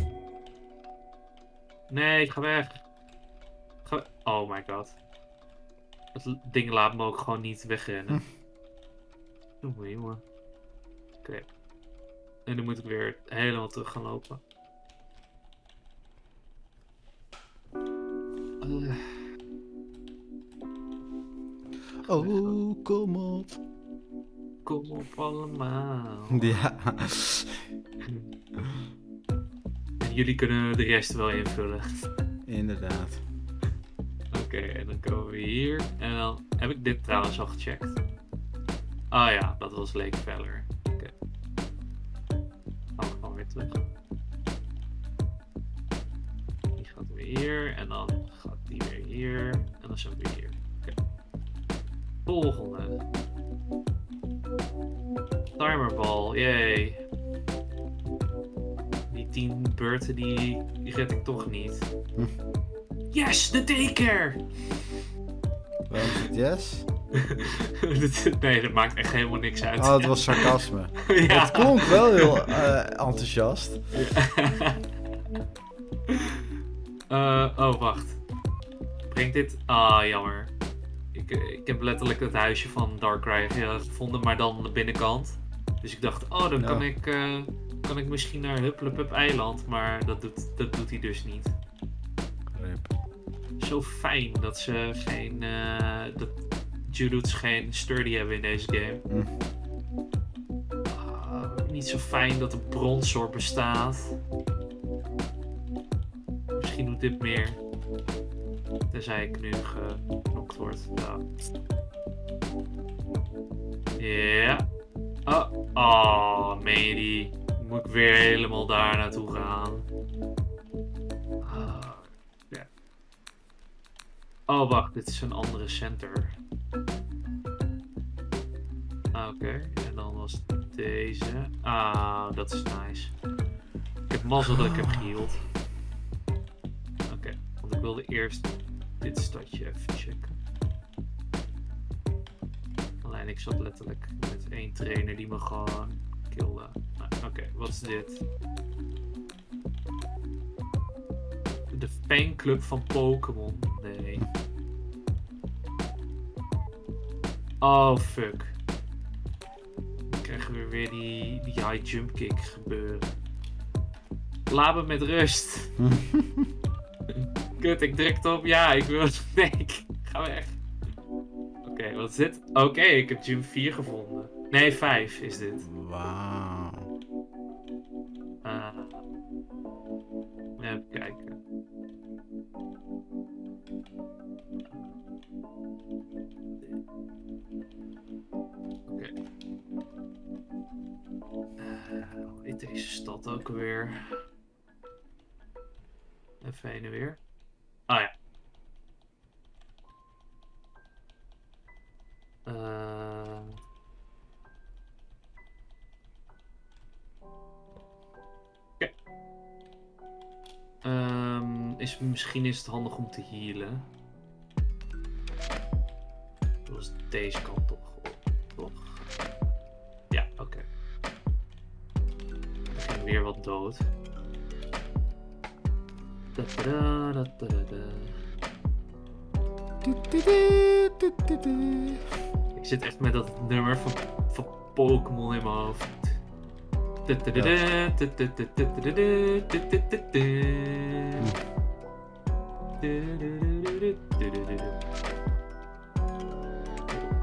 Nee, ik ga weg. Ik ga weg. Oh my god. Het ding laat me ook gewoon niet wegrennen. Hm. Oei, jongen. Oké. Okay. En dan moet ik weer helemaal terug gaan lopen. Uh. Oh, kom op. Kom op allemaal. Ja. En jullie kunnen de rest wel invullen. Inderdaad. Oké, okay, en dan komen we hier. En dan heb ik dit trouwens al gecheckt. Ah ja, dat was Lake Valor. Oké. Okay. Gaan we gewoon weer terug. Die gaat weer hier. En dan gaat die weer hier. En dan zijn we weer hier. Volgende. Timerbal, yay. Die tien beurten die, die red ik toch niet. Hm. Yes, de daycare! Waarom is het yes? Nee, dat maakt echt helemaal niks uit. Oh, het was sarcasme. Ja. Het klonk wel heel uh, enthousiast. uh, oh, wacht. Brengt dit... Ah, jammer. Ik, ik heb letterlijk het huisje van Darkrai gevonden, maar dan de binnenkant. Dus ik dacht, oh, dan kan, ja. ik, uh, kan ik misschien naar Hupplepup Eiland, maar dat doet, dat doet hij dus niet. Rip. Zo fijn dat ze geen, uh, dat Judoets geen sturdy hebben in deze game. Mm. Uh, niet zo fijn dat een Bronzor bestaat. Misschien doet dit meer. Tenzij ik nu geknokt word. Ja. Yeah. Oh, oh Medi. Moet ik weer helemaal daar naartoe gaan. Oh, yeah. Oh wacht, dit is een andere center. Ah, oké, okay. En dan was deze. Ah, dat is nice. Ik heb mazzel dat ik heb geheeld. Oké, okay. Want ik wilde eerst... dit stadje even checken. Alleen ik zat letterlijk met één trainer die me gewoon kilde. Nou, oké, okay, wat is dit? De fanclub van Pokémon. Nee. Oh fuck. Dan krijgen we weer die, die high jump kick gebeuren. Laat me met rust. Kut, ik druk het op. Ja, ik wil... Nee, ik ga weg. Oké, okay, wat is dit? Oké, okay, ik heb gym vier gevonden. Nee, vijf is dit. Wauw. Uh, even kijken. Oké. Okay. Uh, wat heet deze stad ook weer? Even heen en weer. Ah ja. Uh... Okay. Um, is, misschien is het handig om te healen. Dat was deze kant toch? toch? Ja, oké. Okay. Ik ben weer wat dood. Da da da da da da. Ik zit echt met dat nummer van, van Pokémon in mijn hoofd. Ja.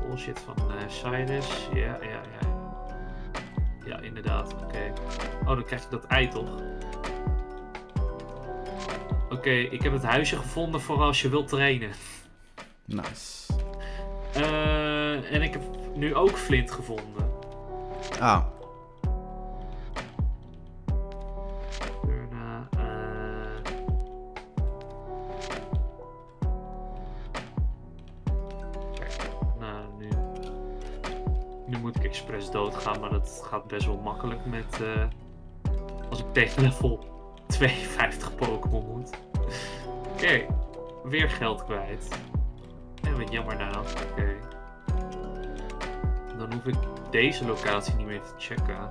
Bullshit van uh, Cyrus. Ja, ja, ja. Ja, inderdaad. Oké. Okay. Oh, dan krijg je dat ei toch? Oké, okay, ik heb het huisje gevonden voor als je wilt trainen. Nice. Uh, en ik heb nu ook Flint gevonden. Ah. Daarna, uh... Kijk, nou nu... Nu moet ik expres doodgaan, maar dat gaat best wel makkelijk met... Uh... Als ik tegen level tweeënvijftig Pokémon moet. Oké, okay. Weer geld kwijt. En wat jammer nou. Oké. Okay. Dan hoef ik deze locatie niet meer te checken.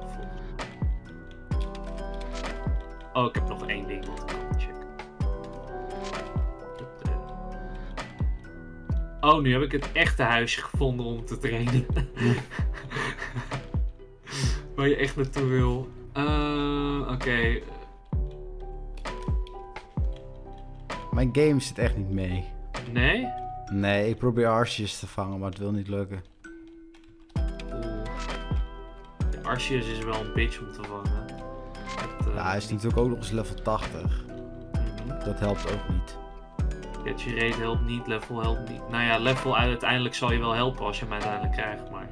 Oh, ik heb nog één ding wat ik kan checken. Oh, nu heb ik het echte huisje gevonden om te trainen. Waar je echt naartoe wil. Uh, Oké. Okay. Mijn game zit echt niet mee. Nee? Nee, ik probeer Arceus te vangen, maar het wil niet lukken. Oeh. Arceus is wel een bitch om te vangen. Het, uh... Ja, hij is natuurlijk ook nog eens level tachtig. Mm-hmm. Dat helpt ook niet. Get je raid helpt niet, level helpt niet. Nou ja, level uiteindelijk zal je wel helpen als je hem uiteindelijk krijgt, maar...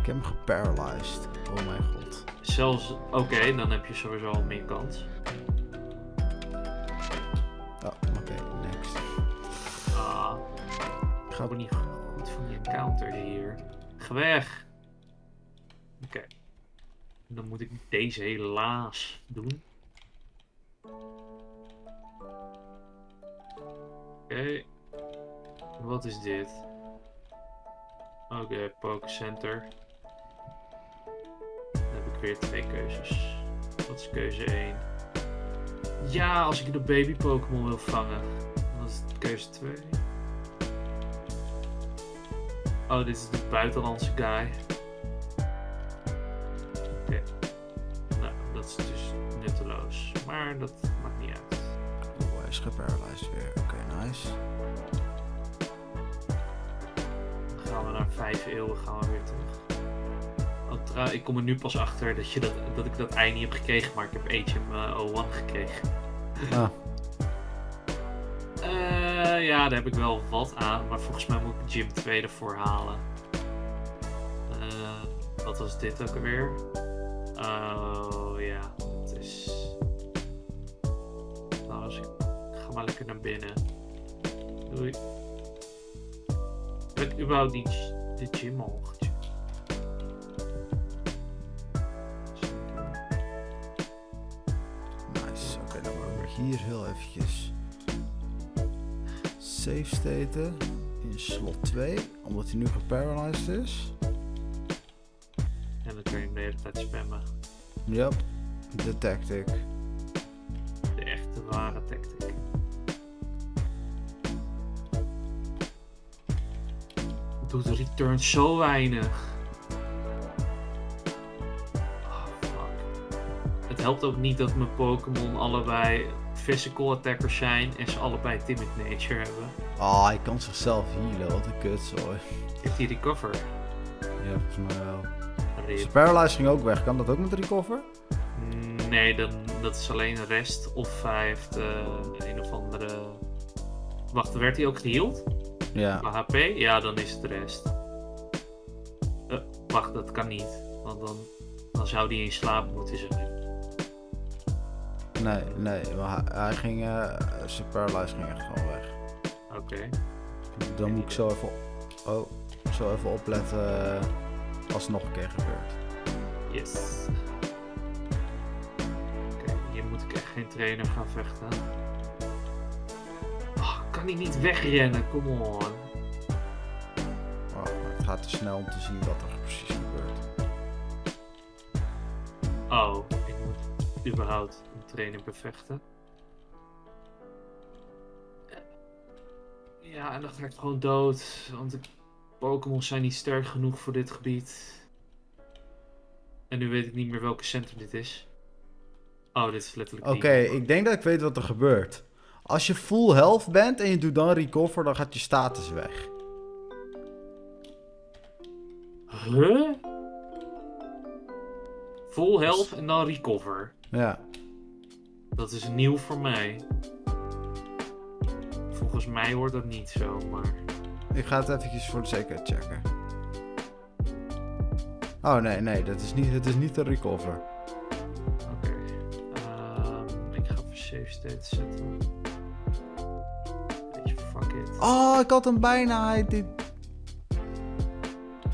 Ik heb hem geparalyzed. Oh mijn god. Zelfs... Oké, okay, dan heb je sowieso al meer kans. Ik hou niet goed van die encounters hier. Ga weg! Oké. Okay. Dan moet ik deze helaas doen. Oké. Okay. Wat is dit? Oké, okay, Pokécenter. Dan heb ik weer twee keuzes. Wat is keuze één? Ja, als ik de baby Pokémon wil vangen. Dat is keuze twee. Oh, dit is de buitenlandse guy. Oké. Okay. Nou, dat is dus nutteloos. Maar dat maakt niet uit. Oh, hij is geparalyzed weer. Oké, okay, nice. Dan gaan we naar vijf eeuwen gaan we weer terug. Oh, trouw, ik kom er nu pas achter dat, je dat, dat ik dat ei niet heb gekregen, maar ik heb H M O één gekregen. Ah. Ja, daar heb ik wel wat aan, maar volgens mij moet ik Gym twee ervoor halen. Uh, wat was dit ook alweer? Oh ja, het is... Nou, als ik... ik ga maar lekker naar binnen. Doei. Heb ik überhaupt niet de gym al gecheckt? Nice, oké, okay, dan gaan we hier heel eventjes... Safe staten in slot twee, omdat hij nu geparalyzed is. En dan kun je hem de hele tijd spammen. Ja, yep. De tactic. De echte ware tactic. Doet de return zo weinig. Oh, fuck. Het helpt ook niet dat mijn Pokémon allebei physical attackers zijn en ze allebei timid nature hebben. Ah, oh, hij kan zichzelf healen, wat een kutzooi. Heeft hij recover? Ja, volgens mij wel. Is paralyzed ging ook weg, kan dat ook met recover? Nee, dan, dat is alleen rest of hij heeft uh, een of andere... Wacht, werd hij ook geheeld? Ja. Met H P? Ja, dan is het rest. Uh, wacht, dat kan niet, want dan, dan zou hij in slaap moeten zijn. Nee, nee, maar hij ging, uh, zijn paralyze ging echt gewoon weg. Oké. Okay. Dan nee, moet ik zo even, oh, zo even opletten als het nog een keer gebeurt. Yes. Oké, okay, hier moet ik echt geen trainer gaan vechten. Oh, kan hij niet wegrennen, kom on. Oh, het gaat te snel om te zien wat er precies gebeurt. Oh, ik moet überhaupt... trainer bevechten. Ja, en dan ga ik gewoon dood, want de Pokémon zijn niet sterk genoeg voor dit gebied. En nu weet ik niet meer welke centrum dit is. Oh, dit is letterlijk... Oké, okay, ik denk dat ik weet wat er gebeurt. Als je full health bent en je doet dan recover, dan gaat je status weg. Huh? Full health en dan recover? Ja. Dat is nieuw voor mij. volgens mij hoort dat niet zo, maar... Ik ga het eventjes voor de zekerheid checken. Oh nee, nee, dat is niet, het is niet de recover. Oké. Okay. Um, ik ga voor save state zetten. Beetje fuck it. Oh, ik had hem bijna. Dit...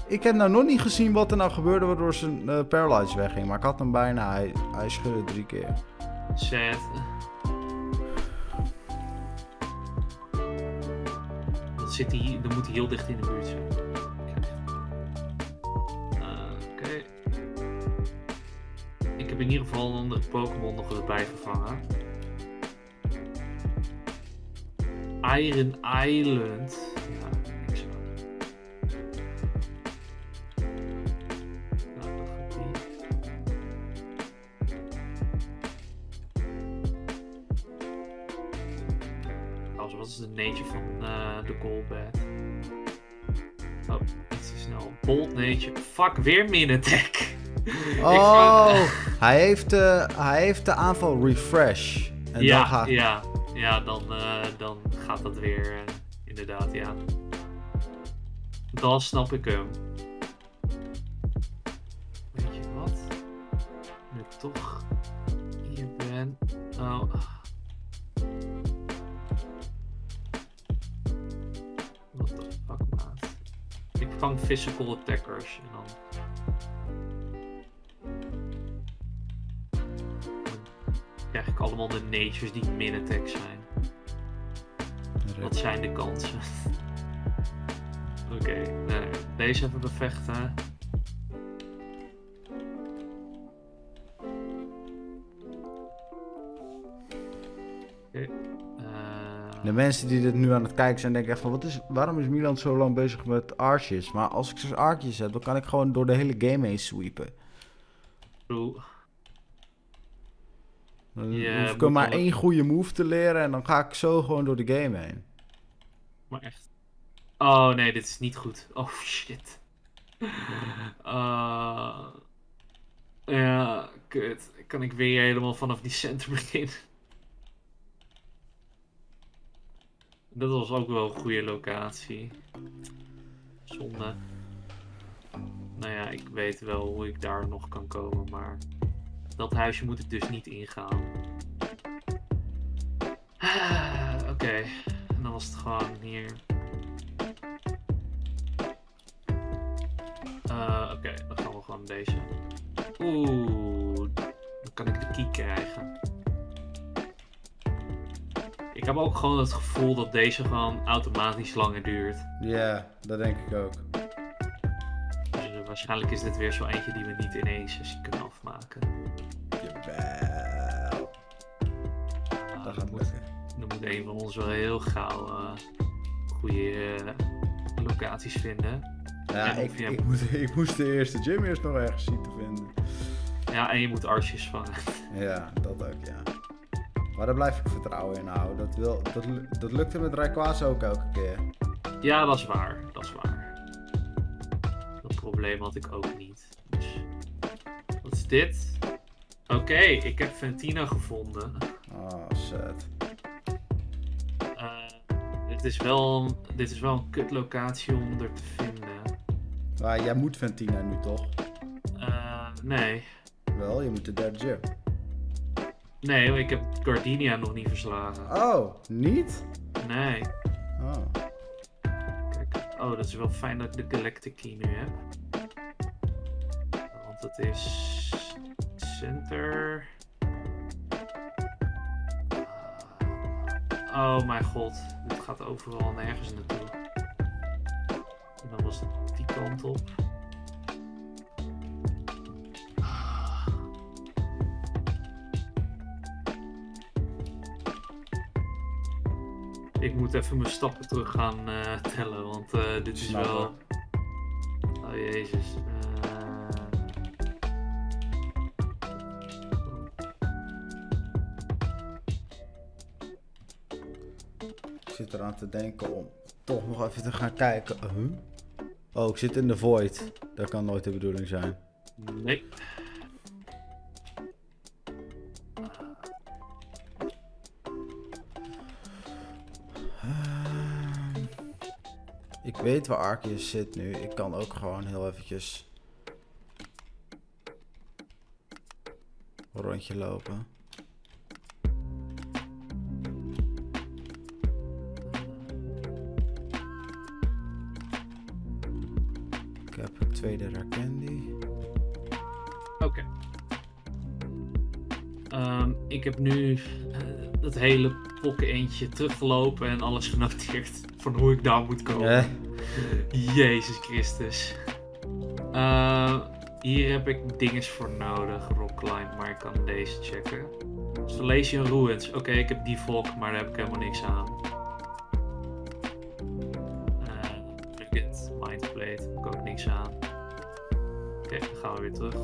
Ik heb nou nog niet gezien wat er nou gebeurde waardoor zijn uh, paralyze wegging. Maar ik had hem bijna. Hij, hij schudde drie keer. Shit. Dat zit hij, dan moet hij heel dicht in de buurt zijn. Ik heb in ieder geval een andere Pokémon nog eens bijgevangen. Iron Island. Ja, niks aan. Nou, dat gaat niet. Also, wat is de nature van uh, de Golbat? Oh, iets te snel. Bold nature. Fuck, weer Minitech. Oh, vind, uh, hij, heeft de, hij heeft de aanval refresh. En ja, dan gaat... ja, ja dan, uh, dan gaat dat weer, uh, inderdaad, ja. Dan snap ik hem. Weet je wat? Nu ik toch hier ben... Oh. What the fuck, maat. Ik vang physical attackers en dan... Eigenlijk allemaal de natures die min-attack zijn. Rip. Wat zijn de kansen? Oké, okay, nee, deze even bevechten. Okay. Uh... De mensen die dit nu aan het kijken zijn, denken echt van: wat is, waarom is Milan zo lang bezig met Arceus? Maar als ik zo'n Arceus heb, dan kan ik gewoon door de hele game heen sweepen. True. Dan yeah, hoef ik hem maar één goede move te leren en dan ga ik zo gewoon door de game heen. Maar echt. Oh nee, dit is niet goed. Oh shit. Uh, ja, kut. Kan ik weer helemaal vanaf die center beginnen? Dat was ook wel een goede locatie. Zonde. Nou ja, ik weet wel hoe ik daar nog kan komen, maar... Dat huisje moet ik dus niet ingaan. Ah, oké, okay. En dan was het gewoon hier. Uh, oké, okay. Dan gaan we gewoon deze. Oeh, dan kan ik de key krijgen. Ik heb ook gewoon het gevoel dat deze gewoon automatisch langer duurt. Ja, yeah, dat denk ik ook. Dus, uh, waarschijnlijk is dit weer zo eentje die we niet in één sessie kunnen afmaken. Jawel. Ah, dat gaat lukken. Dan moet een van ons wel heel gauw uh, goede uh, locaties vinden. Ja, ik, je... ik, moet, ik moest de eerste gym eerst nog ergens zien te vinden. Ja, en je moet artsjes vangen. Ja, dat ook, ja. Maar daar blijf ik vertrouwen in houden. Dat, wil, dat, dat lukte met Rayquaza ook elke keer. Ja, dat is waar. Dat is waar. Dat probleem had ik ook niet. Dus... Wat is dit? Oké, okay, ik heb Fantina gevonden. Oh, shit. Uh, dit, is wel, dit is wel een kut locatie om er te vinden. Ah, jij moet Fantina nu toch? Uh, nee. Wel, je moet de derde gym. Nee, ik heb Gardenia nog niet verslagen. Oh, niet? Nee. Oh. Kijk, oh, dat is wel fijn dat ik de Galactic Key nu heb. Want het is... Center. Oh mijn god, dit gaat overal nergens naartoe. En dan was het die kant op. Ik moet even mijn stappen terug gaan uh, tellen, want uh, dit is wel... Oh jezus. Ik zit eraan te denken om toch nog even te gaan kijken. Uh -huh. Oh, ik zit in de void. Dat kan nooit de bedoeling zijn. Nee. Uh. Ik weet waar Arceus zit nu. Ik kan ook gewoon heel eventjes een rondje lopen. Ik heb een tweede Rare Candy. Oké. Okay. Um, ik heb nu uh, dat hele pokken eentje teruggelopen en alles genoteerd van hoe ik daar moet komen. Eh? Jezus Christus. Uh, hier heb ik dinges voor nodig, rock climb, maar ik kan deze checken. Installation Ruins. Oké, okay, ik heb die volk, maar daar heb ik helemaal niks aan. Brigand, uh, Mindplate, daar heb ik ook niks aan. Oké, okay, dan gaan we weer terug.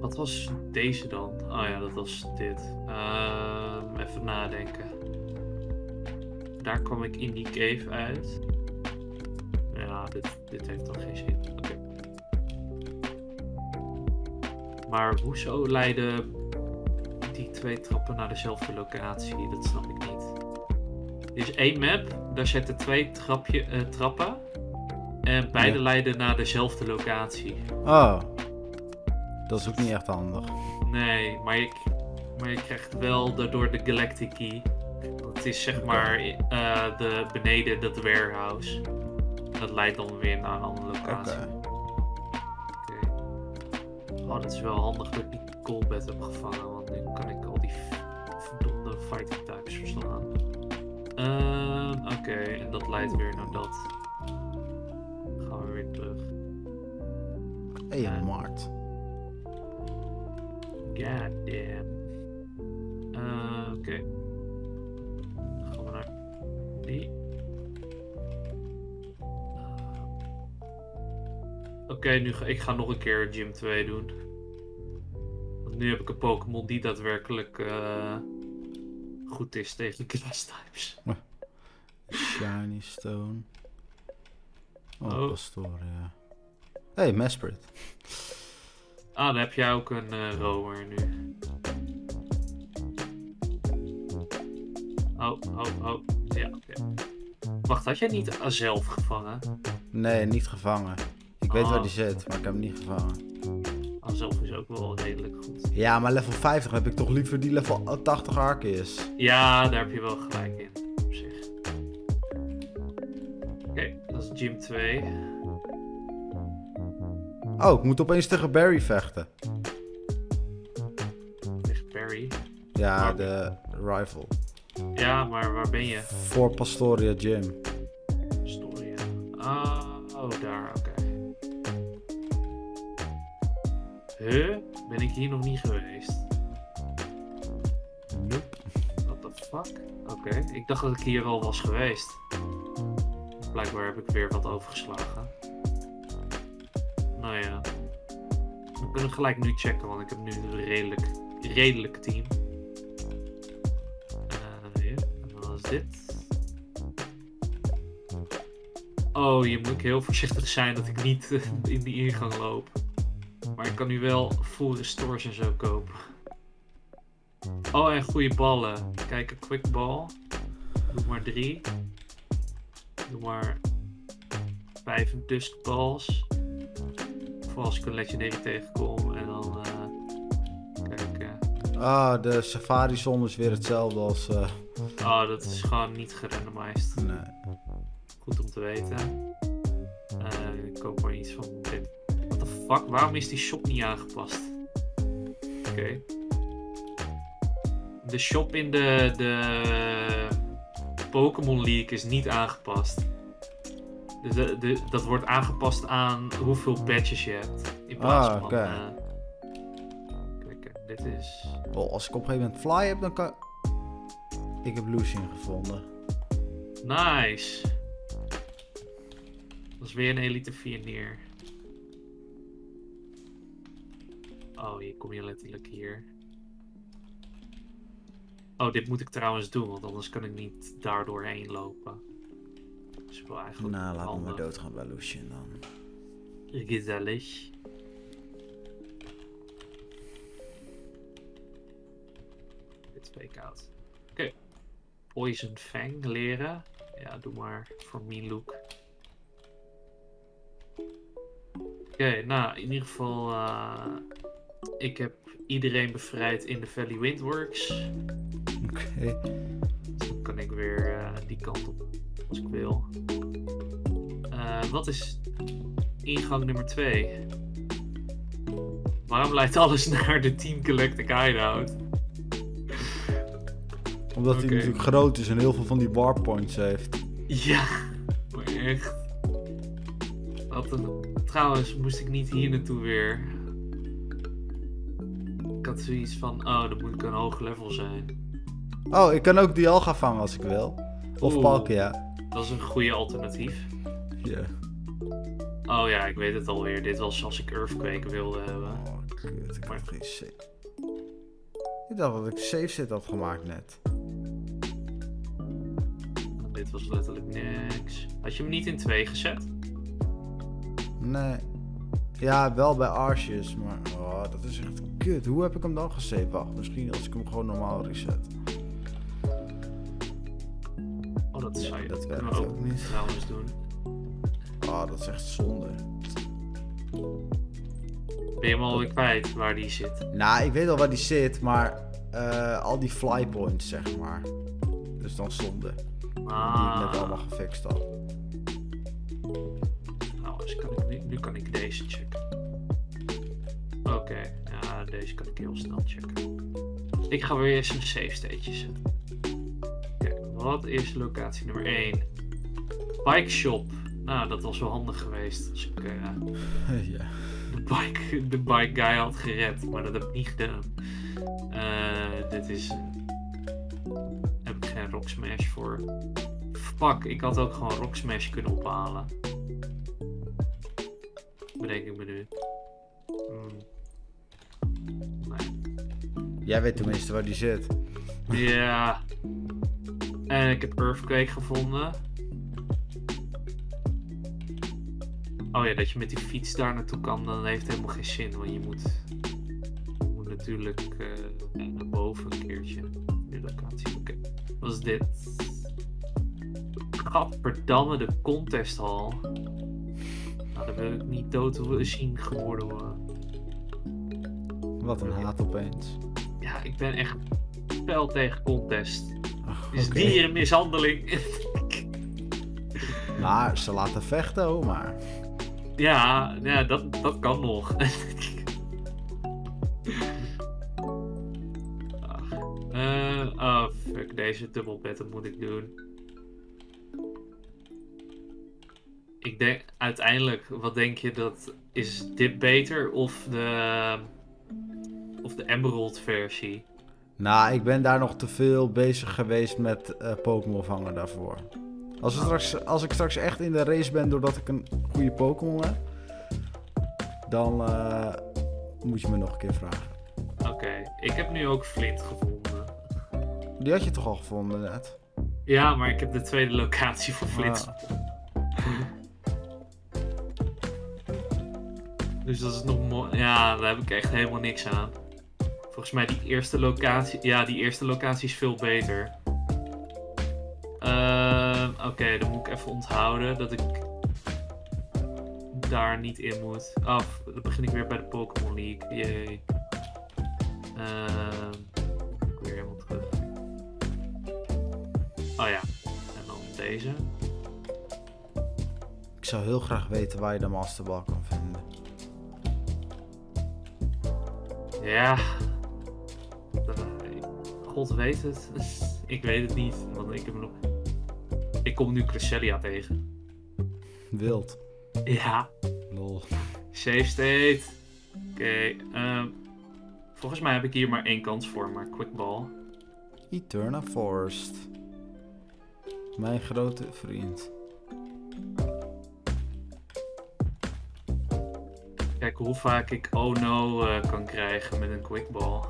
Wat was deze dan? Oh ja, dat was dit. Uh, even nadenken. Daar kwam ik in die cave uit. Ja, dit, dit heeft dan geen zin. Oké. Okay. Maar hoezo leiden die twee trappen naar dezelfde locatie? Dat snap ik niet. Er is één map, daar zitten twee trapje, uh, trappen. En beide ja. leiden naar dezelfde locatie. Oh. Dat is ook niet echt handig. Nee, maar je, maar je krijgt wel daardoor de Galactic Key. Dat is zeg maar uh, de, beneden dat warehouse. Dat leidt dan weer naar een andere locatie. Oké. Okay. Okay. Oh, dat is wel handig dat ik die Colbert heb gevangen. Want nu kan ik al die verdomde fighting types verslaan. Uh, Oké, okay. En dat leidt weer naar dat. Dan gaan we weer terug. Hey, en... Mart. God damn. Uh, Oké. Okay. Dan gaan we naar die. Uh. Oké, okay, nu ga ik ga nog een keer Gym twee doen. Want nu heb ik een Pokémon die daadwerkelijk uh, goed is tegen Grass-types. Shiny Stone. Oh, oh. Pastoria. Hey, Mesprit. Ah, dan heb jij ook een uh, rower nu. Oh, oh, oh. Ja, oké. Okay. Wacht, had jij niet zelf gevangen? Nee, niet gevangen. Ik weet oh. waar die zit, maar ik heb hem niet gevangen. Zelf is ook wel redelijk goed. Ja, maar level vijftig heb ik toch liever die level tachtig Arceus. Ja, daar heb je wel gelijk in. Op zich. Oké, okay, dat is gym twee. Oh, ik moet opeens tegen Barry vechten. Tegen Barry? Ja, waar... de rival. Ja, maar waar ben je? Voor Pastoria Gym. Pastoria. Ah, oh, daar, oké. Okay. Huh? Ben ik hier nog niet geweest? Nope. What the fuck? Oké, okay. Ik dacht dat ik hier al was geweest. Blijkbaar heb ik weer wat overgeslagen. Nou ja, we kunnen gelijk nu checken, want ik heb nu een redelijk, redelijk team. Uh, ja, en dan is dit. Oh, hier moet ik heel voorzichtig zijn dat ik niet uh, in die ingang loop. Maar ik kan nu wel full restores en zo kopen. Oh, en goede ballen. Kijk, een quick ball. Doe maar drie. Doe maar vijf dust balls. Voor als ik een legendary tegenkom en dan uh, kijken. Ah, de safari zone is weer hetzelfde als... Uh... Oh, dat is gewoon niet gerandomized. Nee. Goed om te weten. Uh, ik koop maar iets van dit. What the fuck, waarom is die shop niet aangepast? Oké. Okay. De shop in de, de Pokémon League is niet aangepast. De, de, dat wordt aangepast aan hoeveel badges je hebt. In plaats ah, van... Okay. Uh, kijk, dit is... Oh, als ik op een gegeven moment fly heb, dan kan... Ik heb Lucian gevonden. Nice. Dat is weer een elite vier neer. Oh, hier kom je letterlijk hier. Oh, dit moet ik trouwens doen, want anders kan ik niet daar doorheen lopen. Nou, laten we maar doodgaan bij Lucian dan. Gezellig. Dit is fake out. Oké. Okay. Poison Fang leren. Ja, doe maar voor Milook. Oké, okay, nou, in ieder geval, uh, ik heb iedereen bevrijd in de Valley Windworks. Oké. Okay. Dus dan kan ik weer uh, die kant op, als ik wil. Uh, wat is ingang nummer twee? Waarom leidt alles naar de Team Galactic Hideout? Omdat okay. hij natuurlijk groot is en heel veel van die warpoints heeft. Ja, maar echt. Wat een... Trouwens, moest ik niet hier naartoe weer. Ik had zoiets van, oh, dat moet ik een hoog level zijn. Oh, ik kan ook Dialga vangen als ik wil. Of Palkia. Dat is een goede alternatief. Ja. Yeah. Oh ja, ik weet het alweer. Dit was als ik Earthquake wilde hebben. Oh, kut. Ik maar... had geen safe. Ik dacht dat ik safe set had gemaakt net. Dit was letterlijk niks. Had je hem niet in twee gezet? Nee. Ja, wel bij Arceus, maar oh, dat is echt kut. Hoe heb ik hem dan gesaved? Wacht, misschien als ik hem gewoon normaal reset. Oh, dat zou je ja, dat werkt ook niet trouwens doen. Oh, dat is echt zonde. Ben je hem alweer kwijt waar die zit? Nou, ik weet al waar die zit, maar uh, al die flypoints, zeg maar. Dus dan zonde. Ah. Die ik net allemaal gefixt had. Nou, dus kan ik nu, nu kan ik deze checken. Oké, okay. Ja, deze kan ik heel snel checken. Ik ga weer eens een save stateje zetten. Kijk, wat is locatie nummer één? Bike shop. Nou, dat was wel handig geweest als ik... Uh, ja. De bike, de bike guy had gered, maar dat heb ik niet gedaan. Uh, dit is... Heb ik geen Rock Smash voor. Fuck, ik had ook gewoon Rock Smash kunnen ophalen. Bedenk ik me nu. Mm. Nee. Jij weet tenminste waar die zit. Ja. Yeah. En ik heb Earthquake gevonden. Oh ja, dat je met die fiets daar naartoe kan, dan heeft het helemaal geen zin. Want je moet, je moet natuurlijk uh, naar boven een keertje. De locatie. Oké. Wat is dit? Gadverdamme, de contesthal. Nou, daar wil ik niet dood zien geworden hoor. Wat een haat opeens. Ja, ik ben echt fel tegen contest. Oh, is okay. Dierenmishandeling. Maar ze laten vechten, hoor maar. Ja, ja dat, dat kan nog. Ach, uh, oh fuck, deze dubbelbetten moet ik doen. Ik denk, uiteindelijk, wat denk je dat... Is dit beter of de... Of de Emerald versie? Nou, ik ben daar nog te veel bezig geweest met uh, Pokémon vangen daarvoor. Als, oh, straks, ja. als ik straks echt in de race ben doordat ik een goede Pokémon heb, dan uh, moet je me nog een keer vragen. Oké, okay. Ik heb nu ook Flint gevonden. Die had je toch al gevonden net? Ja, maar ik heb de tweede locatie voor Flint. Ja. Dus dat is nog mooi. Ja, daar heb ik echt helemaal niks aan. Volgens mij die eerste locatie... Ja, die eerste locatie is veel beter. Uh, Oké, okay, dan moet ik even onthouden dat ik daar niet in moet. Oh, dan begin ik weer bij de Pokémon League. Jee. Uh, weer helemaal terug. Oh ja. En dan deze. Ik zou heel graag weten waar je de Master Ball kan vinden. Ja. God weet het. Ik weet het niet, want ik heb nog... Ik kom nu Cresselia tegen. Wild. Ja. Lol. Safe state. Oké. Okay, um, volgens mij heb ik hier maar één kans voor, maar quickball. Eterna Forest. Mijn grote vriend. Kijk hoe vaak ik oh no uh, kan krijgen met een quickball.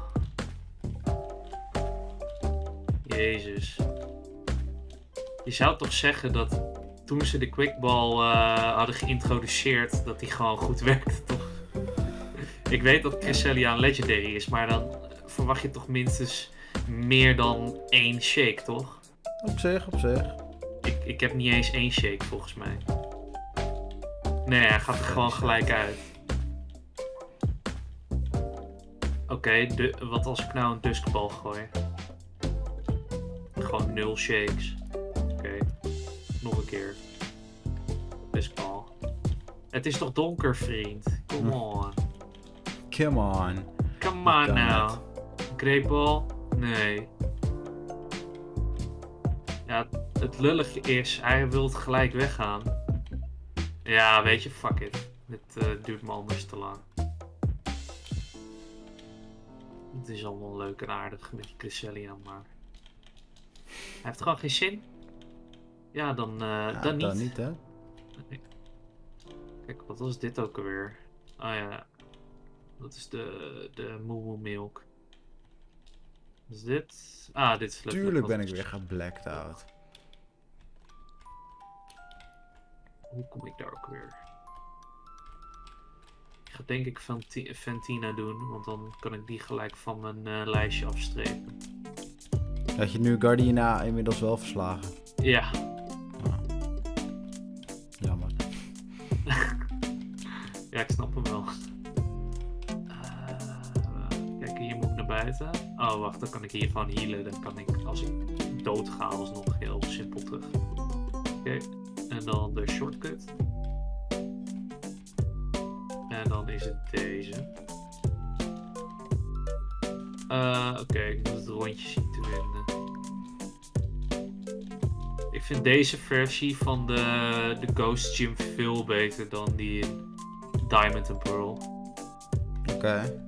Jezus. Je zou toch zeggen dat toen ze de quickball uh, hadden geïntroduceerd, dat die gewoon goed werkte, toch? Ik weet dat Cresselia een legendary is, maar dan verwacht je toch minstens meer dan één shake, toch? Op zich, op zich. Ik, ik heb niet eens één shake volgens mij. Nee, hij gaat er gewoon gelijk uit. Oké, okay, wat als ik nou een duskbal gooi? Gewoon nul shakes. Oké, okay. Nog een keer. Duskbal. Het is toch donker, vriend? Come on. Come on. Come on nou. Greepbal? Nee. Ja, het lullige is, hij wil gelijk weggaan. Ja, weet je, fuck it. Dit uh, duurt me anders te lang. Het is allemaal leuk en aardig met die Cresselia, maar... Hij heeft gewoon geen zin. Ja, dan, uh, ja, dan niet. Dan niet, hè? Nee. Kijk, wat was dit ook alweer? Ah ja, dat is de, de Moomoo Milk. Wat is dit? Ah, dit is leuk. Tuurlijk ben ik weer geblacked out. Hoe kom ik daar ook weer? Ik ga denk ik Fantina doen, want dan kan ik die gelijk van mijn uh, lijstje afstrepen. Had je nu Gardenia inmiddels wel verslagen? Ja. Ah. Jammer. Ja, ik snap hem wel. Uh, kijk, hier moet ik naar buiten. Oh, wacht, dan kan ik hier gewoon healen. Dan kan ik, als ik dood ga, alsnog heel simpel terug. Oké. Okay. En dan de shortcut. En dan is het deze. Uh, Oké, okay, ik moet het rondje zien te vinden. Ik vind deze versie van de, de Ghost Gym veel beter dan die Diamond and Pearl. Oké. Okay.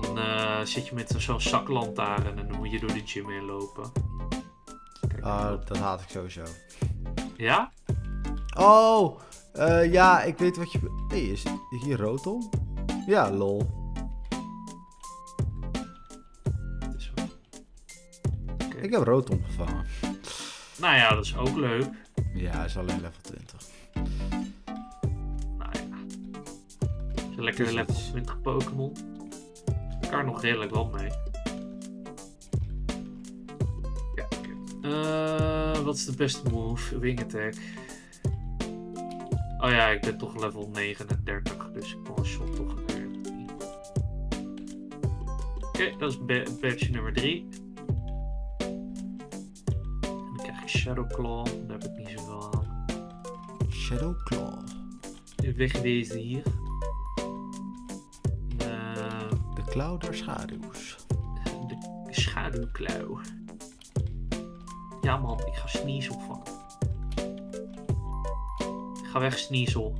Dan uh, zit je met zo'n zaklantaarn en dan moet je door de gym heen lopen. Uh, dat haat ik sowieso. Ja? Oh, uh, ja, ik weet wat je... Hé, hey, is hier Rotom? Ja, lol. Dat is wel... okay. Ik heb Rotom gevangen. Nou ja, dat is ook leuk. Ja, hij is alleen level twintig. Nou ja. Dat is een lekkere level twintig Pokémon. Ik kan er nog redelijk wel mee. Ja, oké. Okay. Uh, wat is de beste move? Wing Attack. Oh ja, ik ben toch level negenendertig, dus ik kan een shot toch weer. Oké, okay, dat is badge nummer drie. En dan krijg ik Shadow Claw, daar heb ik niet zoveel aan. Shadow Claw. Wegwezen hier. Uh, de klauw der schaduws. De schaduwklauw. Ja man, ik ga Sneasel vangen. Ga weg, Sneasel.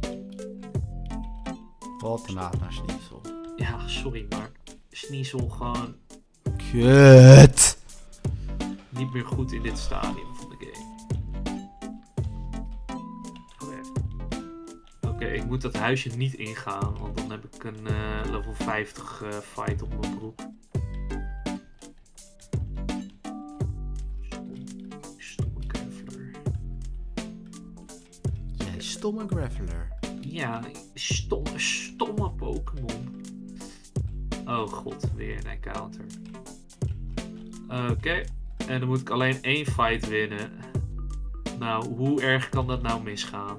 Wat te laat naar Sneasel. Ja, sorry, maar Sneasel gewoon... Kut! Niet meer goed in dit stadium van de game. Oké, okay. okay, ik moet dat huisje niet ingaan, want dan heb ik een uh, level vijftig uh, fight op mijn broek. Stomme Graveler. Ja, stomme, stomme Pokémon. Oh god, weer een encounter. Oké, okay. En dan moet ik alleen één fight winnen. Nou, hoe erg kan dat nou misgaan?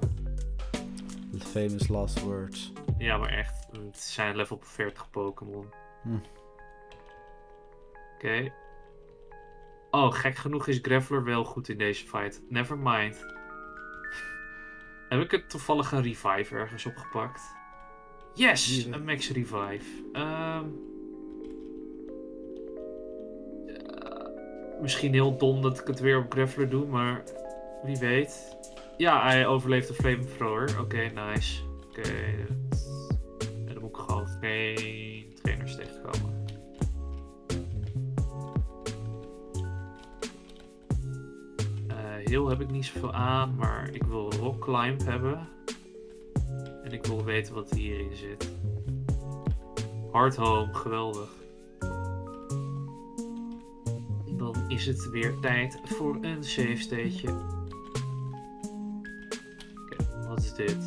The famous last words. Ja, maar echt, het zijn level veertig Pokémon. Hm. Oké. Okay. Oh, gek genoeg is Graveler wel goed in deze fight. Never mind. Heb ik het toevallig een revive ergens opgepakt? Yes! Een max revive. Um, uh, misschien heel dom dat ik het weer op Graveler doe, maar wie weet. Ja, hij overleeft de flamethrower. Oké, okay, nice. Oké. Okay, en dan moet ik gewoon geen trainers tegenkomen. Heel heb ik niet zoveel aan, maar ik wil rock climb hebben. En ik wil weten wat hierin zit. Hard home, geweldig. Dan is het weer tijd voor een save stateje. Oké, okay, wat is dit?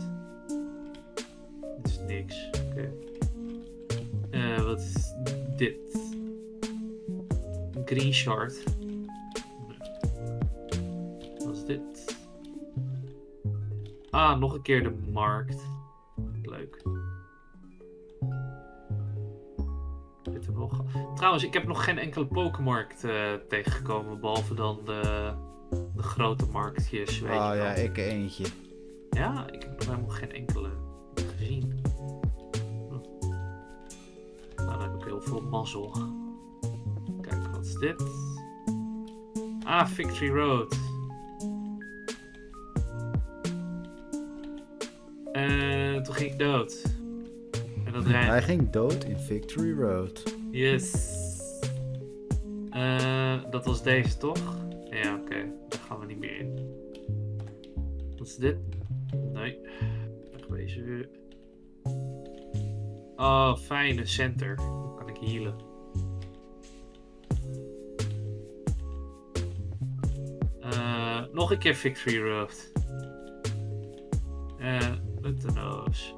Dit is niks. Oké. Okay. Uh, wat is dit? Een green shard. Ah, nog een keer de markt. Leuk. Dit hebben we al... Trouwens, ik heb nog geen enkele Pokémarkt uh, tegengekomen, behalve dan de, de grote marktjes. Weet oh je ja, ik eentje. Ja, ik heb nog helemaal geen enkele gezien. Hm. Nou, dan heb ik heel veel mazzel. Kijk, wat is dit? Ah, Victory Road. En uh, toen ging ik dood. En dat rijdt. Hij ging dood in Victory Road. Yes. Uh, dat was deze toch? Ja, oké. Okay. Daar gaan we niet meer in. Wat is dit? Nee. Wegwezen. Oh, fijne center. Dan kan ik healen. Uh, nog een keer Victory Road. Eh, uh, Lutenoos.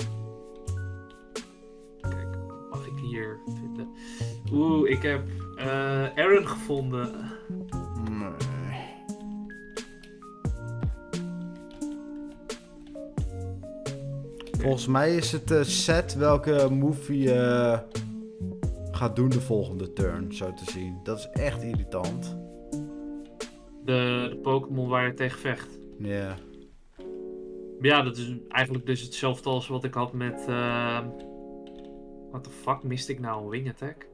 Kijk, wat mag ik hier vinden? Oeh, ik heb uh, Aaron gevonden. Nee. Volgens mij is het uh, set welke movie uh, gaat doen de volgende turn, zo te zien. Dat is echt irritant. De, de Pokémon waar je tegen vecht. Ja. Yeah. Ja, dat is eigenlijk dus hetzelfde als wat ik had met... Uh... What the fuck, miste ik nou een wing attack?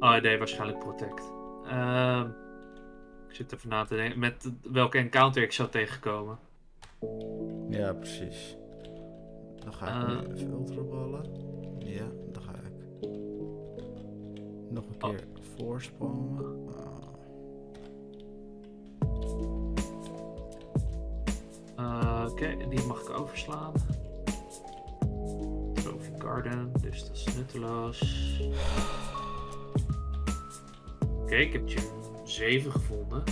Oh nee, waarschijnlijk protect. Uh... Ik zit even na te denken met welke encounter ik zou tegenkomen. Ja, precies. Dan ga ik uh... even ultraballen. Ja, dan ga ik. Nog een keer oh. voorsprongen. Oh. Uh, Oké, okay. Die mag ik overslaan. Trophy Garden, dus dat is nutteloos. Oké, okay, ik heb je zeven gevonden.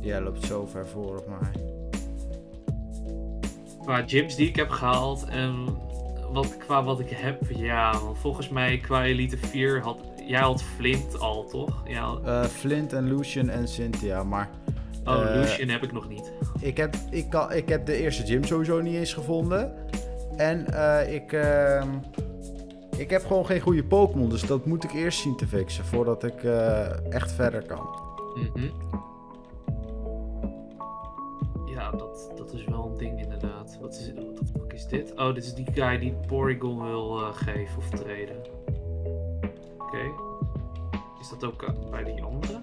Jij loopt zo ver voor op mij. Qua gyms die ik heb gehaald en... Wat, qua wat ik heb, ja, want volgens mij qua Elite vier had... Jij had Flint al, toch? Ja. Uh, Flint en Lucian en Cynthia, maar... Oh, uh, Lucian heb ik nog niet. Ik heb, ik, kan, ik heb de eerste gym sowieso niet eens gevonden. En uh, ik... Uh, ik heb gewoon geen goede Pokémon, dus dat moet ik eerst zien te fixen voordat ik uh, echt verder kan. Mm-hmm. Ja, dat, dat is wel een ding inderdaad. Wat is het? Is dit? Oh, dit is die guy die Porygon wil uh, geven of treden. Oké. Okay. Is dat ook uh, bij die andere?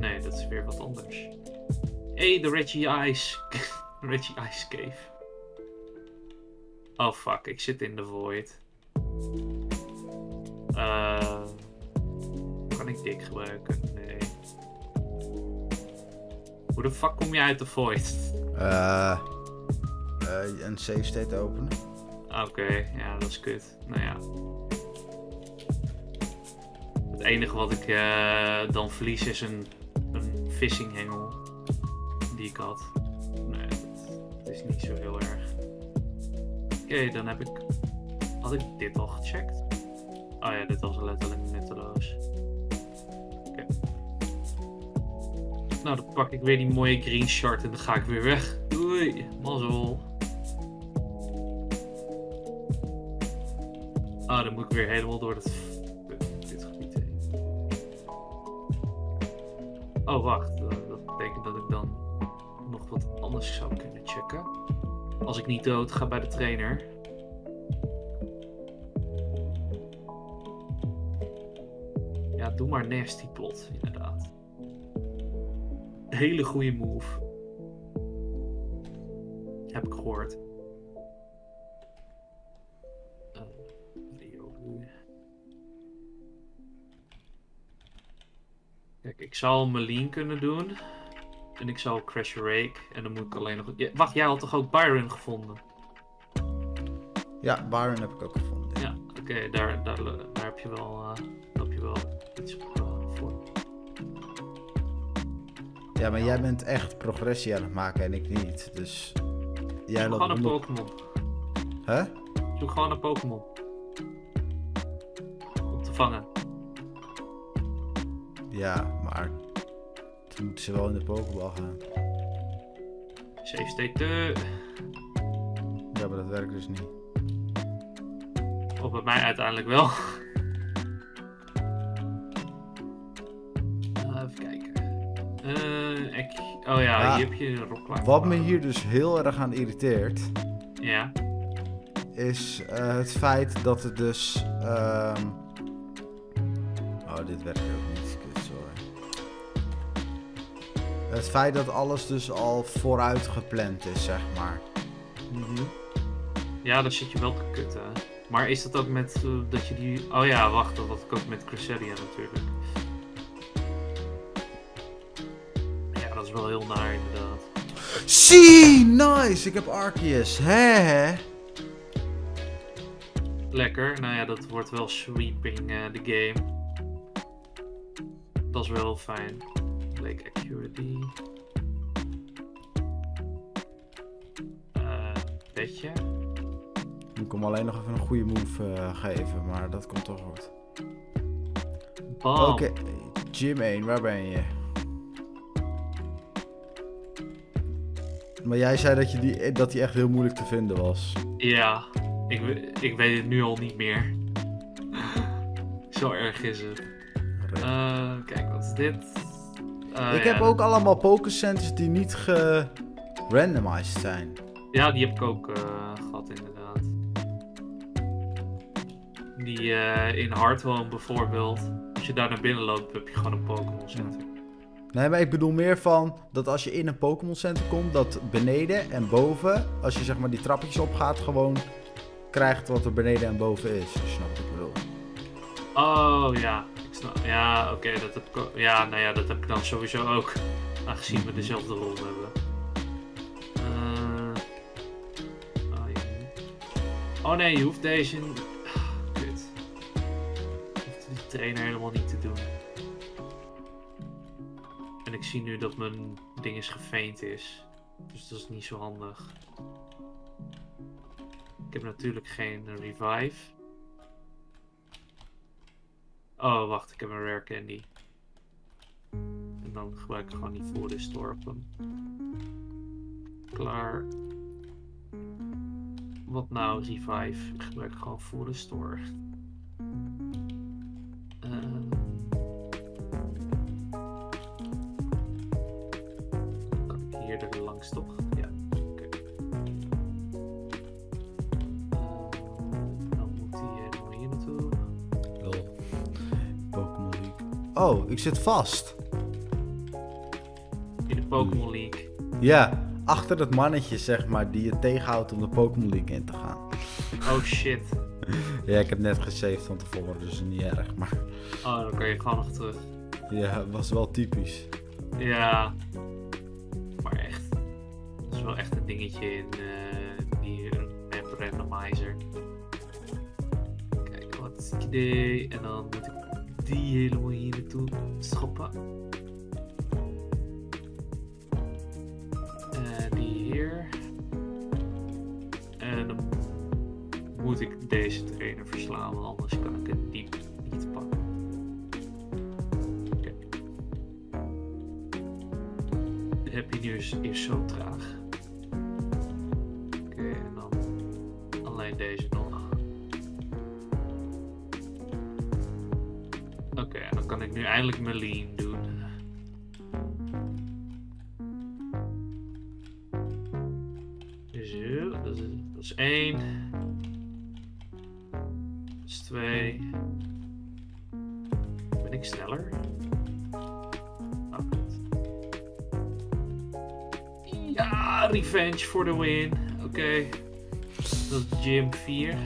Nee, dat is weer wat anders. Hé, hey, de Regice. Regice Cave. Oh fuck, ik zit in de void. Uh, kan ik dik gebruiken? Nee. Hoe de fuck kom je uit de void? Eh... Uh... Uh, een safe state openen. Oké, okay, ja, dat is kut. Nou ja. Het enige wat ik uh, dan verlies is een, een vissinghengel die ik had. Nee, dat is niet zo heel erg. Oké, okay, dan heb ik... Had ik dit al gecheckt? Oh ja, dit was letterlijk nutteloos. Oké. Okay. Nou, dan pak ik weer die mooie green shard en dan ga ik weer weg. Doei, mazzel. Oh, dan moet ik weer helemaal door het, dit gebied heen. Oh, wacht. Dat betekent dat ik dan nog wat anders zou kunnen checken. Als ik niet dood ga bij de trainer. Ja, doe maar nasty plot, inderdaad. Hele goede move. Heb ik gehoord. Kijk, ik zou Maylene kunnen doen. En ik zou Crasher Wake. En dan moet ik alleen nog... Ja, wacht, jij had toch ook Byron gevonden? Ja, Byron heb ik ook gevonden. Ja, oké, okay, daar, daar, daar heb je wel... Uh, daar heb je wel iets voor. Ja, maar jij bent echt progressie aan het maken en ik niet. Dus... Jij loopt gewoon een Pokémon. Hè? Huh? Doe gewoon een Pokémon. gevangen. Ja, maar toen moeten ze wel in de Pokéball gaan. Safe state de... Ja, maar dat werkt dus niet. Of bij mij uiteindelijk wel. Even kijken. Uh, ik... Oh ja, ja, hier heb je een rock. Wat me hier dus heel erg aan irriteert... Ja. Is uh, het feit dat het dus... Uh... Oh, dit werkt ook niet. Kut, sorry. Het feit dat alles dus al vooruit gepland is, zeg maar. Mm-hmm. Ja, dat zit je wel te kutten. Maar is dat ook met... Uh, dat je die... Oh ja, wacht. Dat had ik ook met Cresselia natuurlijk. Ja, dat is wel heel naar inderdaad. Zie! Nice! Ik heb Arceus. Hè? Lekker. Nou ja, dat wordt wel sweeping de uh, game. Dat is wel fijn. Lake Accuracy. Uh, petje. Ik kom alleen nog even een goede move uh, geven, maar dat komt toch goed. Oké, okay. Gym één, waar ben je? Maar jij zei dat, je die, dat die echt heel moeilijk te vinden was. Ja, ik, ik weet het nu al niet meer. Zo erg is het. Uh, kijk, wat is dit? Uh, ik ja, heb ook dat... allemaal Pokécenters die niet gerandomized zijn. Ja, die heb ik ook uh, gehad inderdaad. Die uh, in Hardhome bijvoorbeeld. Als je daar naar binnen loopt, heb je gewoon een Pokémon Center. Ja. Nee, maar ik bedoel meer van dat als je in een Pokémon Center komt, dat beneden en boven, als je zeg maar die trappetjes opgaat, gewoon krijgt wat er beneden en boven is. Dus snap je wat ik bedoel? Oh ja, ik snap. Ja, oké, okay, dat heb ik. Ja, nou ja, dat heb ik dan sowieso ook. Aangezien we dezelfde rol hebben. Uh... Oh, ja. Oh nee, je hoeft deze. Kut. Je hoeft die trainer helemaal niet te doen. En ik zie nu dat mijn ding is gefaint is. Dus dat is niet zo handig. Ik heb natuurlijk geen revive. Oh, wacht, ik heb een rare candy. En dan gebruik ik gewoon die full restore op hem. Klaar. Wat nou, revive? Ik gebruik gewoon full restore. Stop. Ja, oké. Okay. Uh, dan moet hij helemaal hier naartoe. Lol. Pokémon League. Oh, ik zit vast. In de Pokémon League. Ja, achter dat mannetje zeg maar die je tegenhoudt om de Pokémon League in te gaan. Oh shit. Ja, ik heb net gesaved van tevoren, dus niet erg, maar... Oh, dan kan je gewoon nog terug. Ja, was wel typisch. Ja. Maar echt. Dat is wel echt een dingetje in uh, die map randomizer. Kijk, wat is het idee? En dan moet ik die helemaal hier naartoe schoppen. Uh, die hier. En dan moet ik deze trainer verslaan, want anders kan ik het diep niet pakken. Heb je nu eerst zo traag. Oké, okay, en dan alleen deze nog. Oké, okay, dan kan ik nu eindelijk Maylene doen. Zo, dat is, dat is één. Dat is twee. Ben ik sneller? Ja, revenge for the win. Oké. Okay. Dat is gym vier.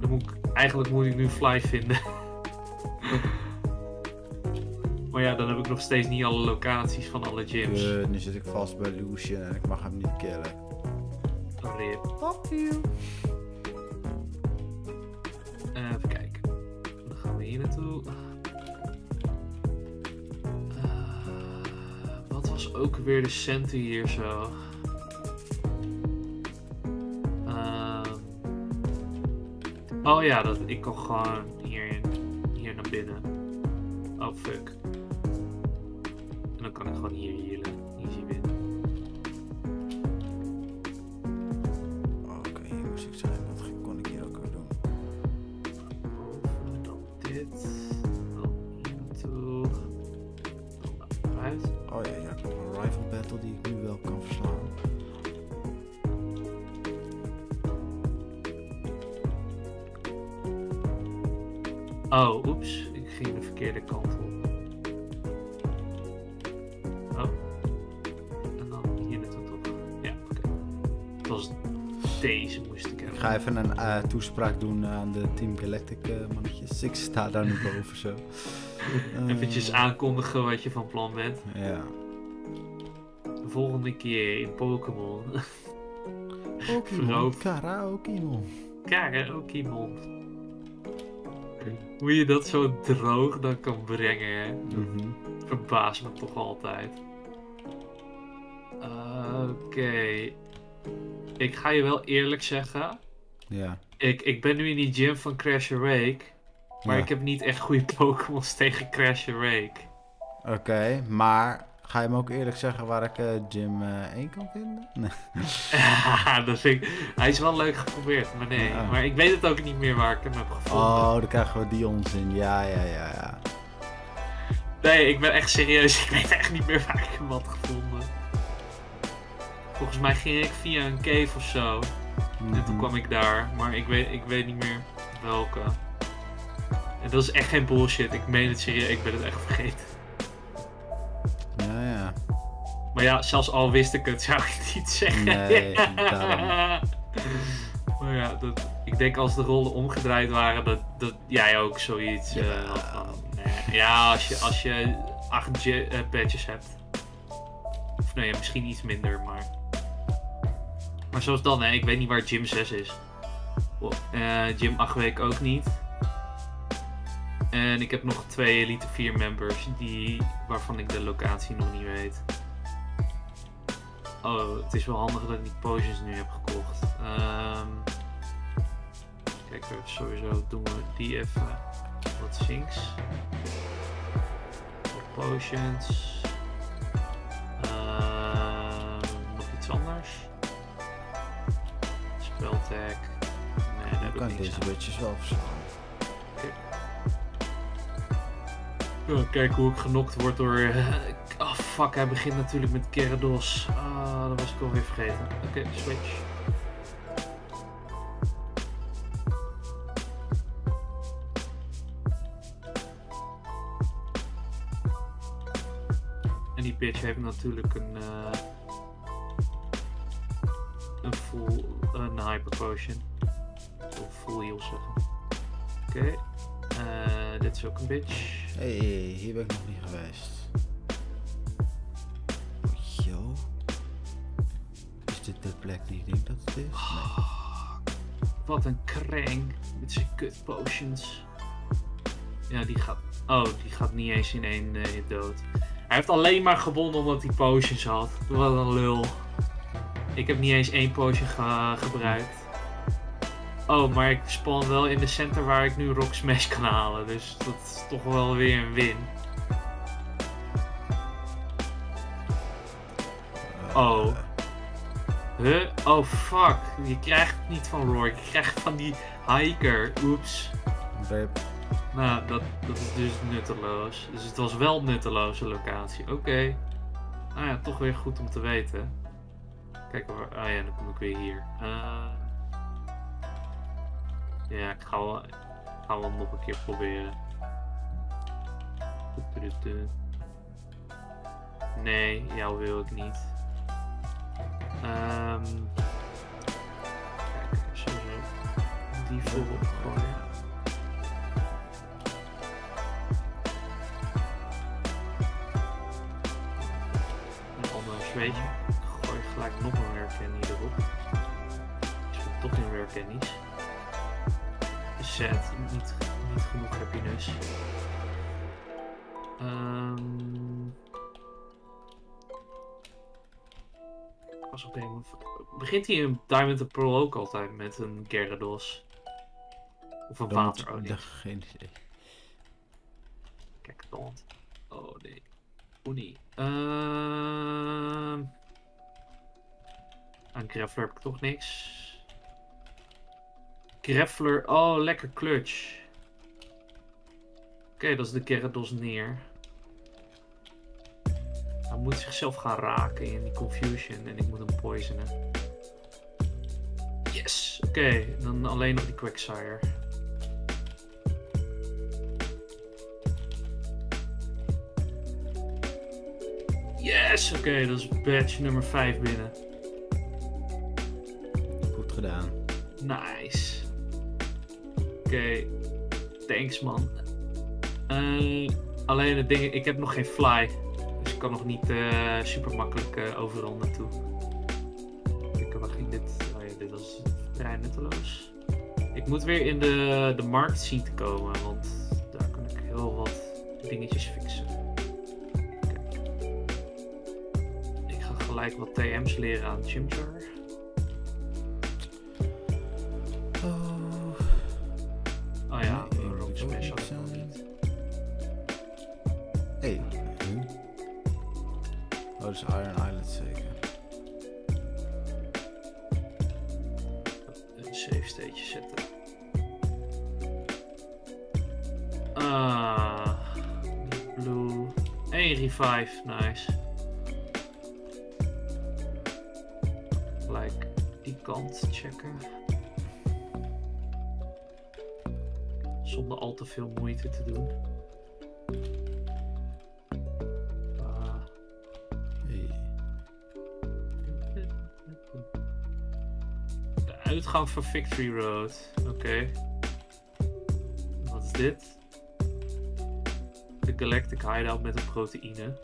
Dan moet ik, eigenlijk moet ik nu fly vinden. Maar ja, dan heb ik nog steeds niet alle locaties van alle gyms. Uh, nu zit ik vast bij Lucian en ik mag hem niet killen. Rip. Pop you. Even kijken. Dan gaan we hier naartoe. Ook weer de centen hier zo. Uh, Oh ja, dat, ik kon gewoon hier, hier naar binnen. Oh fuck. En dan kan ik gewoon hier healen. Easy win. Oké, hier moest ik zijn. Dat kon ik hier ook weer doen. Dan dit. Dan hier naartoe. Dan naar uit. Oh ja, ja, ik heb een rival battle die ik nu wel kan verslaan. Oh, oeps. Ik ging de verkeerde kant op. Oh. En dan hier naartoe toch. Ja, oké. Okay. Het was deze moest ik hebben. Ik ga even een uh, toespraak doen aan de Team Galactic uh, mannetjes. Ik sta daar nu boven zo. Uh, Eventjes aankondigen wat je van plan bent. Ja. De volgende keer in Pokémon. Pokémon. Karaokimon. Karaokimon. Hoe je dat zo droog dan kan brengen, hè? Mm-hmm. Verbaast me toch altijd. Uh, Oké. Okay. Ik ga je wel eerlijk zeggen. Ja. Ik, ik ben nu in die gym van Crasher Wake. Maar ja, ik heb niet echt goede Pokémon tegen Crasher Wake. Oké, okay, maar ga je me ook eerlijk zeggen waar ik uh, gym uh, één kan vinden? Nee. Dat vind ik... Hij is wel leuk geprobeerd, maar nee. Ja. Maar ik weet het ook niet meer waar ik hem heb gevonden. Oh, dan krijgen we die onzin. Ja, ja, ja, ja. Nee, ik ben echt serieus. Ik weet echt niet meer waar ik hem had gevonden. Volgens mij ging ik via een cave of zo. Mm-hmm. En toen kwam ik daar. Maar ik weet, ik weet niet meer welke. En dat is echt geen bullshit. Ik meen het serieus. Ik ben het echt vergeten. Ja, ja. Maar ja, zelfs al wist ik het, zou ik het niet zeggen. Nee, daarom. Maar ja, dat, ik denk als de rollen omgedraaid waren, dat, dat jij ook zoiets uh, had van... Nee. Ja, als je, als je acht uh, badges hebt. Of nee, misschien iets minder, maar... Maar zoals dan, hè, ik weet niet waar Gym zes is. Uh, Gym acht week ook niet. En ik heb nog twee Elite vier members die, waarvan ik de locatie nog niet weet. Oh, het is wel handig dat ik die potions nu heb gekocht. Um, kijk, sowieso doen we die even. Wat sinks. Wat potions. Uh, nog iets anders. Speltag. Nee, daar heb ik niks aan. Ik kan deze witches wel verslaan. Oh, kijk hoe ik genokt word door... Oh fuck, hij begint natuurlijk met Gyarados. Ah, oh, dat was ik alweer vergeten. Oké, okay, switch. En die bitch heeft natuurlijk een... Uh, een full... Een hyper potion. Of full heal zeggen. Oké. Okay. Uh, dit is ook een bitch. Hé, hey, hier ben ik nog niet geweest. Yo. Is dit de plek die ik denk dat het is? Nee. Oh, wat een kreng met zijn kut potions. Ja, die gaat... Oh, die gaat niet eens in één uh, hit dood. Hij heeft alleen maar gewonnen omdat hij potions had. Wat een lul. Ik heb niet eens één potion ge gebruikt. Oh, maar ik spawn wel in de center waar ik nu Rock Smash kan halen, dus dat is toch wel weer een win. Oh. Huh? Oh fuck, je krijgt het niet van Roy, je krijgt van die hiker, oeps. Nou, dat, dat is dus nutteloos. Dus het was wel een nutteloze locatie, oké. Okay. Nou ja, toch weer goed om te weten. Kijk waar, ah ja, dan kom ik weer hier. Uh... Ja, ik ga, wel, ik ga wel nog een keer proberen. Nee, jou wil ik niet. Um, kijk, sowieso die voorop gooien. Een ander zweetje. Ik gooi gelijk nog een werkcandy erop. Dus ik toch een werkcandy's. Zet, niet, niet genoeg happiness. Um... Pas op een... Begint hij in Diamond and Pearl ook altijd met een Gyarados? Of een water, oh nee. Geen idee. Kijk, dat. Oh nee. Oh nee. Uh... Aan Graveler heb ik toch niks. Graveler, oh lekker clutch. Oké, okay, dat is de Gyarados neer. Hij moet zichzelf gaan raken in die confusion en ik moet hem poisonen. Yes! Oké, okay, dan alleen nog die Quagsire. Yes! Oké, okay, dat is badge nummer vijf binnen. Goed gedaan. Nice. Oké, okay. Thanks man. Uh, alleen het ding, ik heb nog geen fly. Dus ik kan nog niet uh, super makkelijk uh, overal naartoe. Kijk, waar ging dit? Oh ja, dit was vrij nutteloos. Ik moet weer in de, de markt zien te komen, want daar kan ik heel wat dingetjes fixen. Kijk. Ik ga gelijk wat T M's leren aan Chimchar. Oh ja, Rock Smash had ik nog niet. Hey. Oh, dat is Iron Island zeker. Een safe stage zetten. Ah, blue. Hey, revive, nice. Like die kant checken. Zonder al te veel moeite te doen. Uh. Hey. De uitgang van Victory Road. Oké. Okay. Wat is dit? De Galactic Hideout met een proteïne.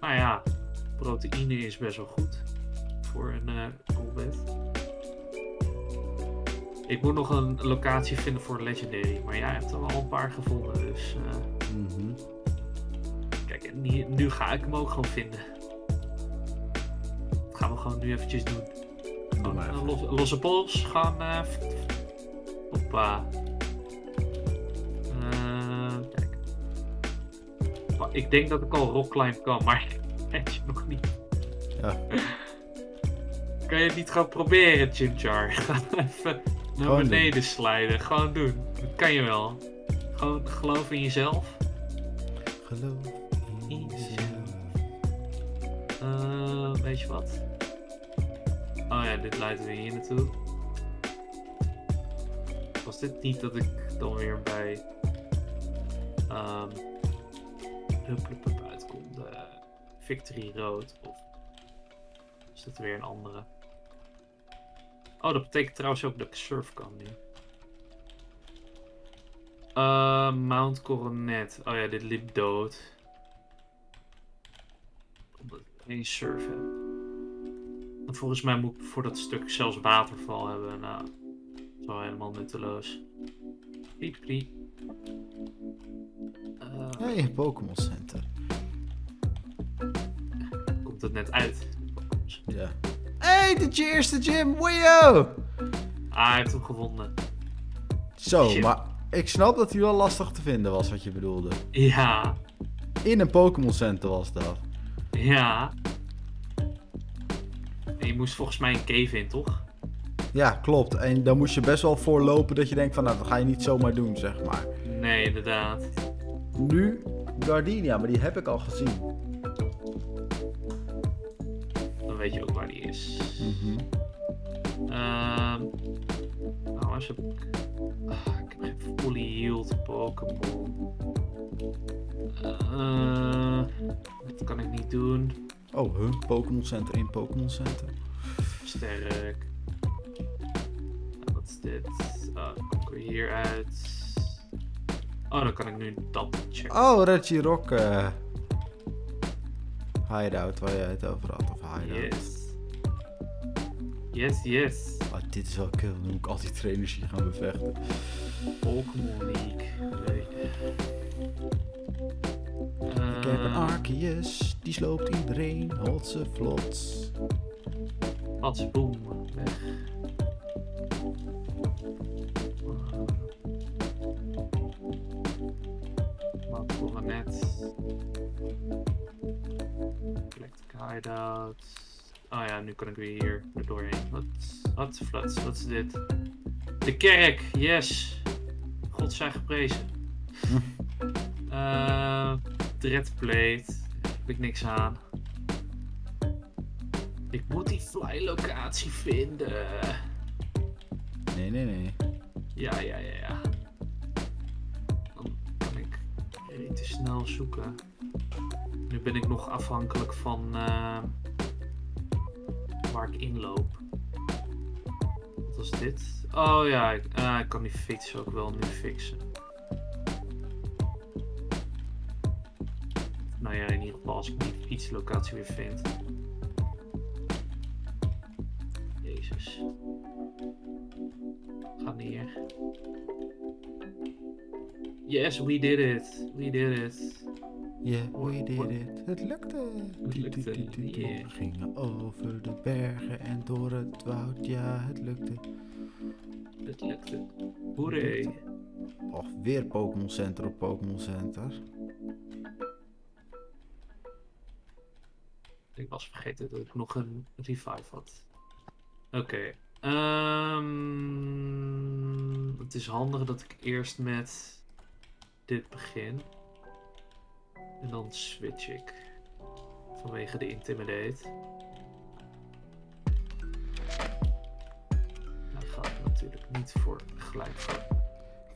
Nou ja, proteïne is best wel goed voor een uh, Golbet. Ik moet nog een locatie vinden voor Legendary, maar jij hebt er al een paar gevonden, dus... Uh... Mm-hmm. Kijk, nu, nu ga ik hem ook gewoon vinden. Dat gaan we gewoon nu eventjes doen. Gewoon even. los, losse pols, gaan... Uh... Hoppa. Uh, kijk. Ik denk dat ik al rock climb kan, maar weet je nog niet. Ja. Kan je het niet gaan proberen, Chimchar? Ga even... Naar gewoon beneden doen. Slijden, gewoon doen. Dat kan je wel. Gewoon geloof in jezelf. Geloof in jezelf. Uh, weet je wat? Oh ja, dit leidt weer hier naartoe. Was dit niet dat ik dan weer bij... Um, hup, hup, hup, uitkom. Uh, Victory Road. Of is dat weer een andere? Oh, dat betekent trouwens ook dat ik surf kan nu. Uh, Mount Coronet. Oh ja, dit liep dood. Omdat ik geen surf heb. En volgens mij moet ik voor dat stuk zelfs waterval hebben. Nou, zo helemaal nutteloos. Pliep, pliep. Uh... Hey, Pokémon Center. Komt het net uit? Ja. Hey, de eerste gym, Wio! Ah, hij heeft hem gevonden. Zo, gym. Maar ik snap dat hij wel lastig te vinden was, wat je bedoelde. Ja. In een Pokémon Center was dat. Ja. En je moest volgens mij een cave in, toch? Ja, klopt. En dan moest je best wel voorlopen dat je denkt van, nou, dat ga je niet zomaar doen, zeg maar. Nee, inderdaad. Nu Gardenia, maar die heb ik al gezien. Weet je ook waar die is. Mm-hmm. um, nou, als heb ik... Ah, ik heb geen fully healed Pokémon. Uh, dat kan ik niet doen. Oh, huh? Pokémon Center in Pokémon Center. Sterk. Nou, wat is dit? Oh, dan kom ik weer hier uit. Oh, dan kan ik nu dat checken. Oh, Regirock. Uh... Hideout, waar jij het over had, of hideout. Yes. Yes, yes. Oh, dit is wel cool, dan moet ik al die trainers hier gaan bevechten. Pokémon League. Leuk. Uh... Ik heb een Arceus, die sloopt iedereen, hotse vlots. Hotse boom, weg. Mal proeven net. Collect hideout. Oh ja, nu kan ik weer hier er doorheen. Wat, wat flats, wat is dit? De kerk, yes! God zij geprezen. uh, Dreadplate, daar heb ik niks aan. Ik moet die fly locatie vinden. Nee, nee, nee. Ja, ja, ja, ja. Dan kan ik niet te snel zoeken. Nu ben ik nog afhankelijk van uh, waar ik inloop. Wat was dit? Oh ja, ik, uh, ik kan die fiets ook wel nu fixen. Nou ja, in ieder geval als ik die fietslocatie weer vind. Jezus. Ga neer. Yes, we did it. We did it. Yeah, we did it. Het lukte. Het lukte. We gingen over de bergen en door het woud. Ja, het lukte. Het lukte. Hoeré. Och, weer Pokémon Center op Pokémon Center. Ik was vergeten dat ik nog een revive had. Oké. Okay. Um, het is handig dat ik eerst met dit begin. En dan switch ik. Vanwege de intimidate. Daar gaat het natuurlijk niet voor gelijk van.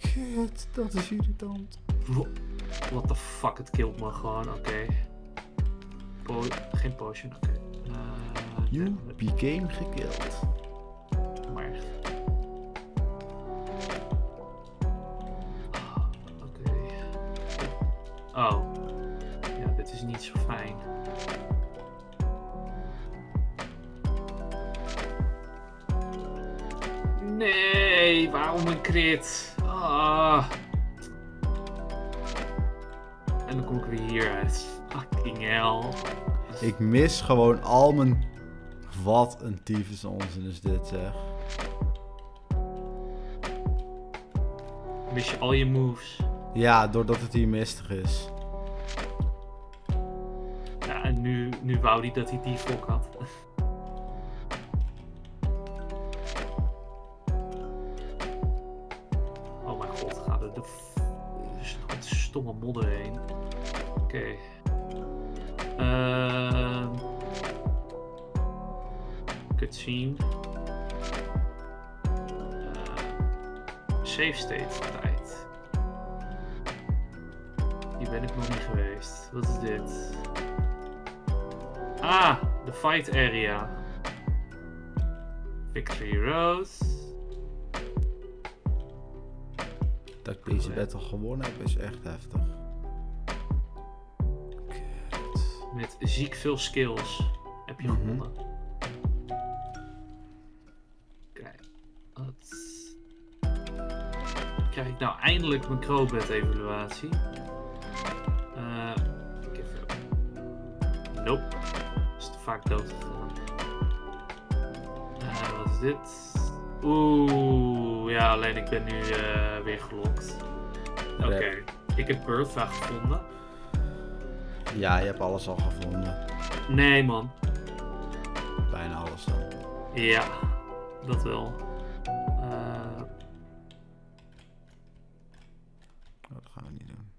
Kut, dat is irritant. What the fuck, het killt me gewoon, oké. Okay. Po geen potion, oké. Okay. Uh, you became gekilled. Maar. Oh, oké. Okay. Oh. Ja, dit is niet zo fijn. Nee, waarom een crit? Ah. En dan kom ik weer hier uit. Fucking hell. Ik mis gewoon al mijn... Wat een tyfus onzin is dit, zeg. Mis je al je moves? Ja, doordat het hier mistig is. Ja, en nu, nu wou hij dat hij die fok had. Oh mijn god, gaat er de stomme modder heen. Oké. Okay. Uh, cutscene. Uh, save state tijd. Hier ben ik nog niet geweest. Wat is dit? Ah, de fight area. Victory Road. Dat ik deze battle gewonnen heb is echt heftig. Met ziek veel skills heb je mm-hmm. gewonnen. Kijk, wat... Krijg ik nou eindelijk mijn Crobat-evaluatie? Uh, ik even... Nope. Is te vaak doodgegaan. Uh, wat is dit? Oeh, ja, alleen ik ben nu uh, weer gelokt. Oké, okay. Ik heb Bertha gevonden. Ja, je hebt alles al gevonden. Nee, man. Bijna alles dan. Ja, dat wel. Uh... Dat gaan we niet doen.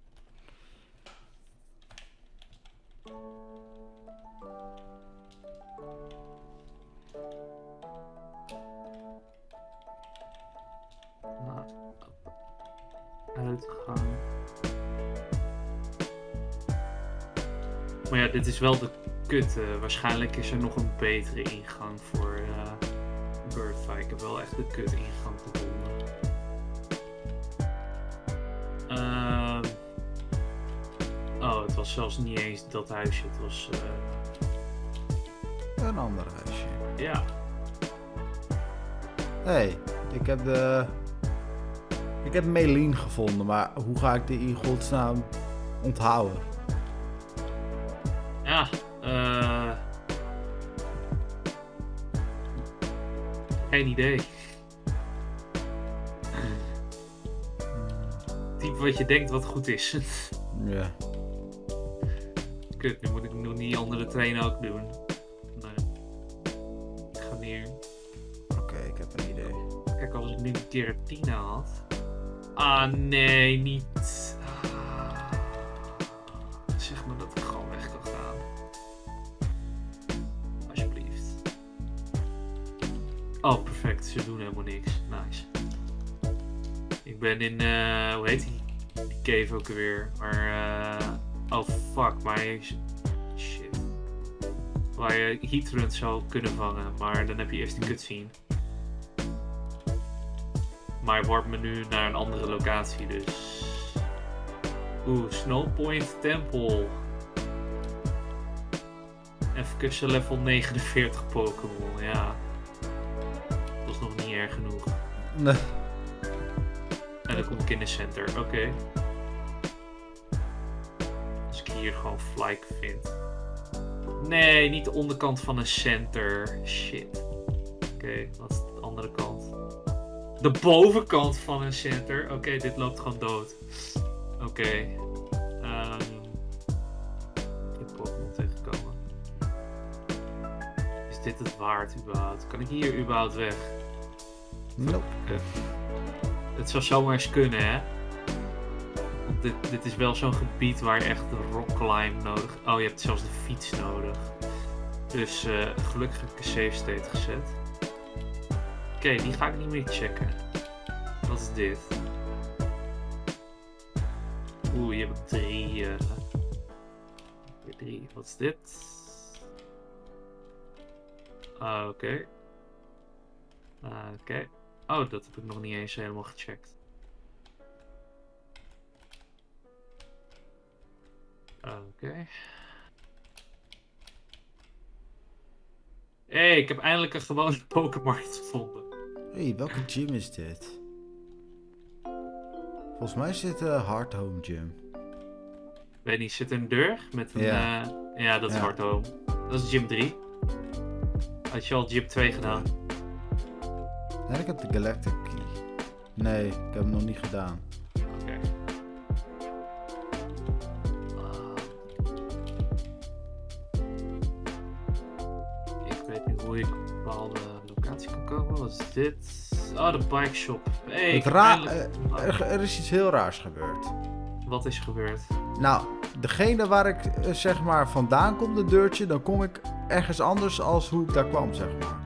Nou, uitgang. Maar ja, dit is wel de kutte. Waarschijnlijk is er nog een betere ingang voor uh, Birdfire. Ik heb wel echt de kutte ingang gevonden. Uh, oh, het was zelfs niet eens dat huisje. Het was... Uh... Een ander huisje. Ja. Hé, hey, ik heb de... Ik heb Maylene gevonden, maar hoe ga ik die in godsnaam onthouden? Ja, uh... geen idee. Typ wat je denkt wat goed is. Ja. Kut, nu moet ik nog die andere trainen ook doen. Nee. Ik ga neer. Oké, okay, ik heb een idee. Kijk, als ik nu een Giratina had. Ah nee, niet. Ah. Zeg maar dat ik gewoon weg kan gaan. Alsjeblieft. Oh, perfect. Ze doen helemaal niks. Nice. Ik ben in, uh, hoe heet die? Die cave ook weer. Maar, uh, oh fuck, maar shit. Waar je heatruns zou kunnen vangen, maar dan heb je eerst die cutscene. Maar hij warpt me nu naar een andere locatie, dus... Oeh, Snowpoint Temple. Even kussen level negenenveertig Pokémon, ja. Dat was nog niet erg genoeg. Nee. En dan kom ik in de center, oké. Okay. Als ik hier gewoon Flyk vind. Nee, niet de onderkant van een center. Shit. Oké, okay, wat is de andere kant? De bovenkant van een center. Oké, okay, dit loopt gewoon dood. Oké. Okay. Um, ik heb Pokémon tegenkomen. Is dit het waard überhaupt? Kan ik hier überhaupt weg? Nope. Okay. Het zou zomaar eens kunnen, hè? Want dit, dit is wel zo'n gebied waar je echt de rockclimb nodig... Oh, je hebt zelfs de fiets nodig. Dus uh, gelukkig heb ik een save state gezet. Oké, okay, die ga ik niet meer checken. Wat is dit? Oeh, je hebt drie... Uh... drie. Wat is dit? Uh, Oké. Okay. Uh, Oké. Okay. Oh, dat heb ik nog niet eens helemaal gecheckt. Oké. Okay. Hé, hey, ik heb eindelijk een gewone Pokémarkt gevonden. Hé, hey, welke gym is dit? Volgens mij is dit uh, Hard Home Gym. Weet niet, zit er een deur met een... Ja, uh... ja dat is ja. Hard Home. Dat is Gym drie. Had je al Gym twee gedaan? Ja. Nee, ik heb de Galactic Key. Nee, ik heb hem nog niet gedaan. Oké. Okay. Uh, ik weet niet hoe ik op een bepaalde locatie kan komen. Wat is dit? Oh, de bike shop. Hey, het raar, eindelijk... er, er is iets heel raars gebeurd. Wat is gebeurd? Nou, degene waar ik zeg maar vandaan kom, de deurtje, dan kom ik ergens anders als hoe ik daar kwam, zeg maar.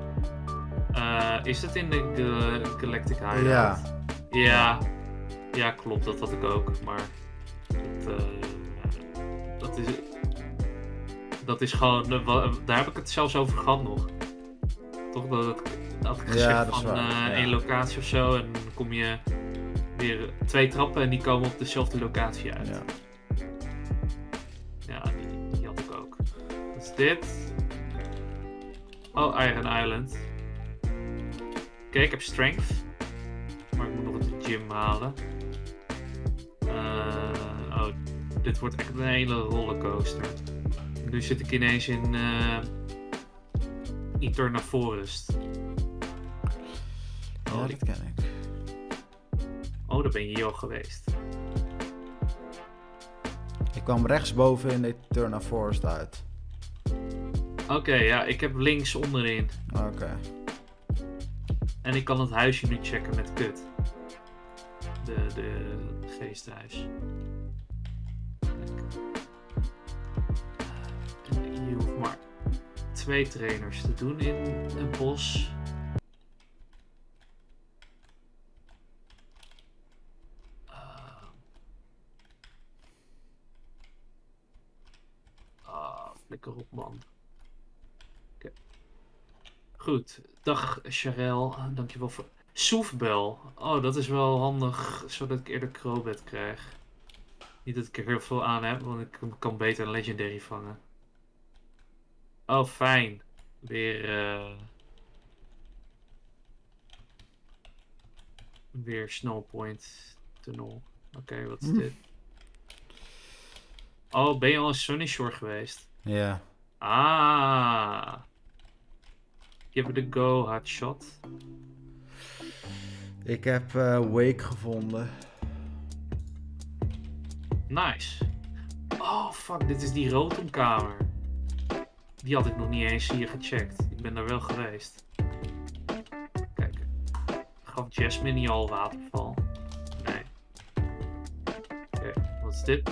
Uh, is dat in de uh, Galactic Hideout? Ja. ja. Ja, klopt, dat had ik ook, maar dat, uh, dat is dat is gewoon, uh, daar heb ik het zelfs over gehad nog. Toch, dat, dat, dat ik gezegd ja, dat van uh, ja. één locatie of zo en dan kom je weer twee trappen en die komen op dezelfde locatie uit. Ja, ja die, die had ik ook. Wat is dit? Oh, Iron Island. Oké, okay, ik heb strength, maar ik moet nog de gym halen. Uh, oh, dit wordt echt een hele rollercoaster. Nu zit ik ineens in uh, Eterna Forest. Oh, ja, dat ken ik. Oh, daar ben je hier al geweest. Ik kwam rechtsboven in Eterna Forest uit. Oké, okay, ja, ik heb links onderin. Oké. Okay. En ik kan het huisje nu checken met kut. De, de geesthuis. Je hoeft maar twee trainers te doen in een bos. Uh. Ah, flikker op man. Goed, dag Sharel, dankjewel voor... Soefbel. Oh, dat is wel handig, zodat ik eerder Crobat krijg. Niet dat ik er heel veel aan heb, want ik kan beter een Legendary vangen. Oh, fijn. Weer... Uh... Weer Snowpoint Tunnel. Oké, okay, wat is mm. dit? Oh, ben je al in Sunnyshore geweest? Ja. Yeah. Ah... Give it a go, hard shot. Ik heb uh, Wake gevonden. Nice. Oh fuck, dit is die Rotomkamer. Die had ik nog niet eens hier gecheckt. Ik ben daar wel geweest. Kijk. Gaf Jasmine niet al waterval? Nee. Oké, okay, wat is dit?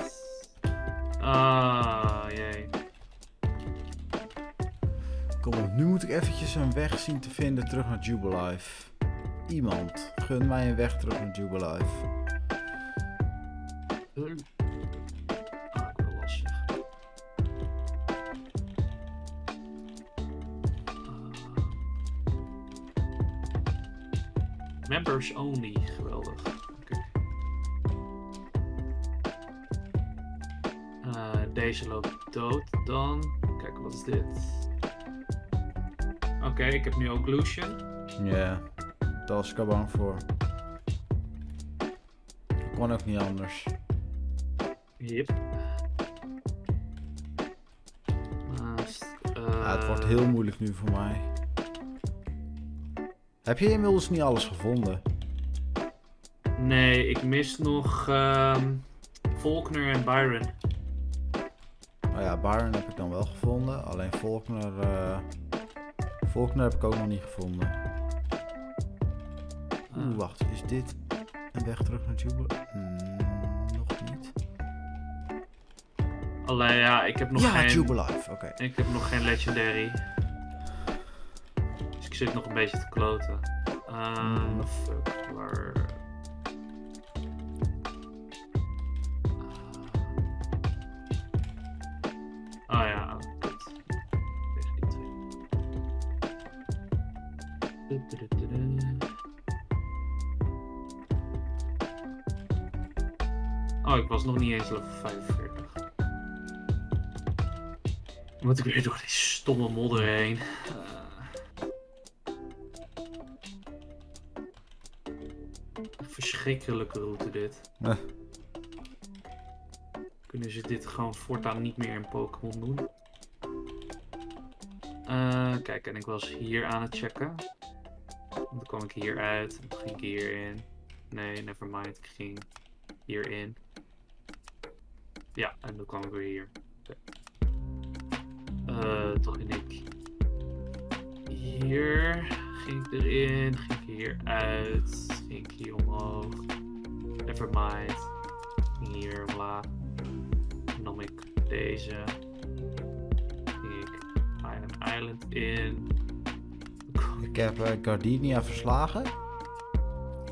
Ah, jee. Kom op, nu moet ik eventjes een weg zien te vinden terug naar Jubilife. Iemand, gun mij een weg terug naar Jubilife. Uh. Ah, ik wil lastig. Uh. Members only, geweldig. Deze loopt dood dan. Kijk, wat is dit? Oké, okay, ik heb nu ook Lucian. Ja, yeah, daar was ik al bang voor. Kon ook niet anders. Yep. Naast, uh... ja, het wordt heel moeilijk nu voor mij. Heb je inmiddels niet alles gevonden? Nee, ik mis nog uh, Volkner en Byron. Nou ja, Byron heb ik dan wel gevonden, alleen Volkner, uh, Volkner heb ik ook nog niet gevonden. Oeh, wacht, is dit een weg terug naar Jubilee? Mm, nog niet. Alleen ja, ik heb nog ja, geen... Ja, Jubilife, oké. Okay. Ik heb nog geen Legendary. Dus ik zit nog een beetje te kloten. Uh, mm. Fuck, waar... Oh, ik was nog niet eens level vijfenveertig. Moet ik weer door die stomme modder heen. Uh... Verschrikkelijke route dit. Nee. Kunnen ze dit gewoon voortaan niet meer in Pokémon doen? Uh, kijk, en ik was hier aan het checken. Dan kwam ik hier uit. Dan ging ik hierin. Nee, nevermind. Ik ging hierin. Ja, en dan kwam ik weer hier. Uh, toch ging ik hier, ging ik erin, ging ik hier uit, ging ik hier omhoog, nevermind, ging hier omlaag, nam ik deze, ging ik Island Island in. Ik heb uh, Gardenia verslagen.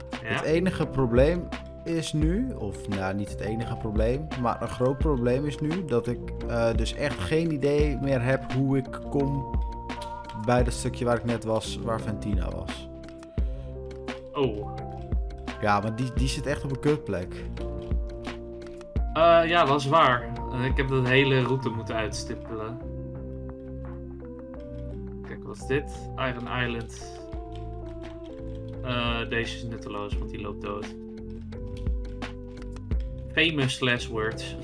Ja? Het enige probleem is nu, of nou niet het enige probleem, maar een groot probleem is nu dat ik uh, dus echt geen idee meer heb hoe ik kom bij dat stukje waar ik net was, waar Fantina was. Oh. Ja, maar die, die zit echt op een kutplek. Uh, ja, dat is waar. Ik heb dat hele route moeten uitstippelen. Kijk, wat is dit? Iron Island. Uh, deze is nutteloos, want die loopt dood. Famous last words.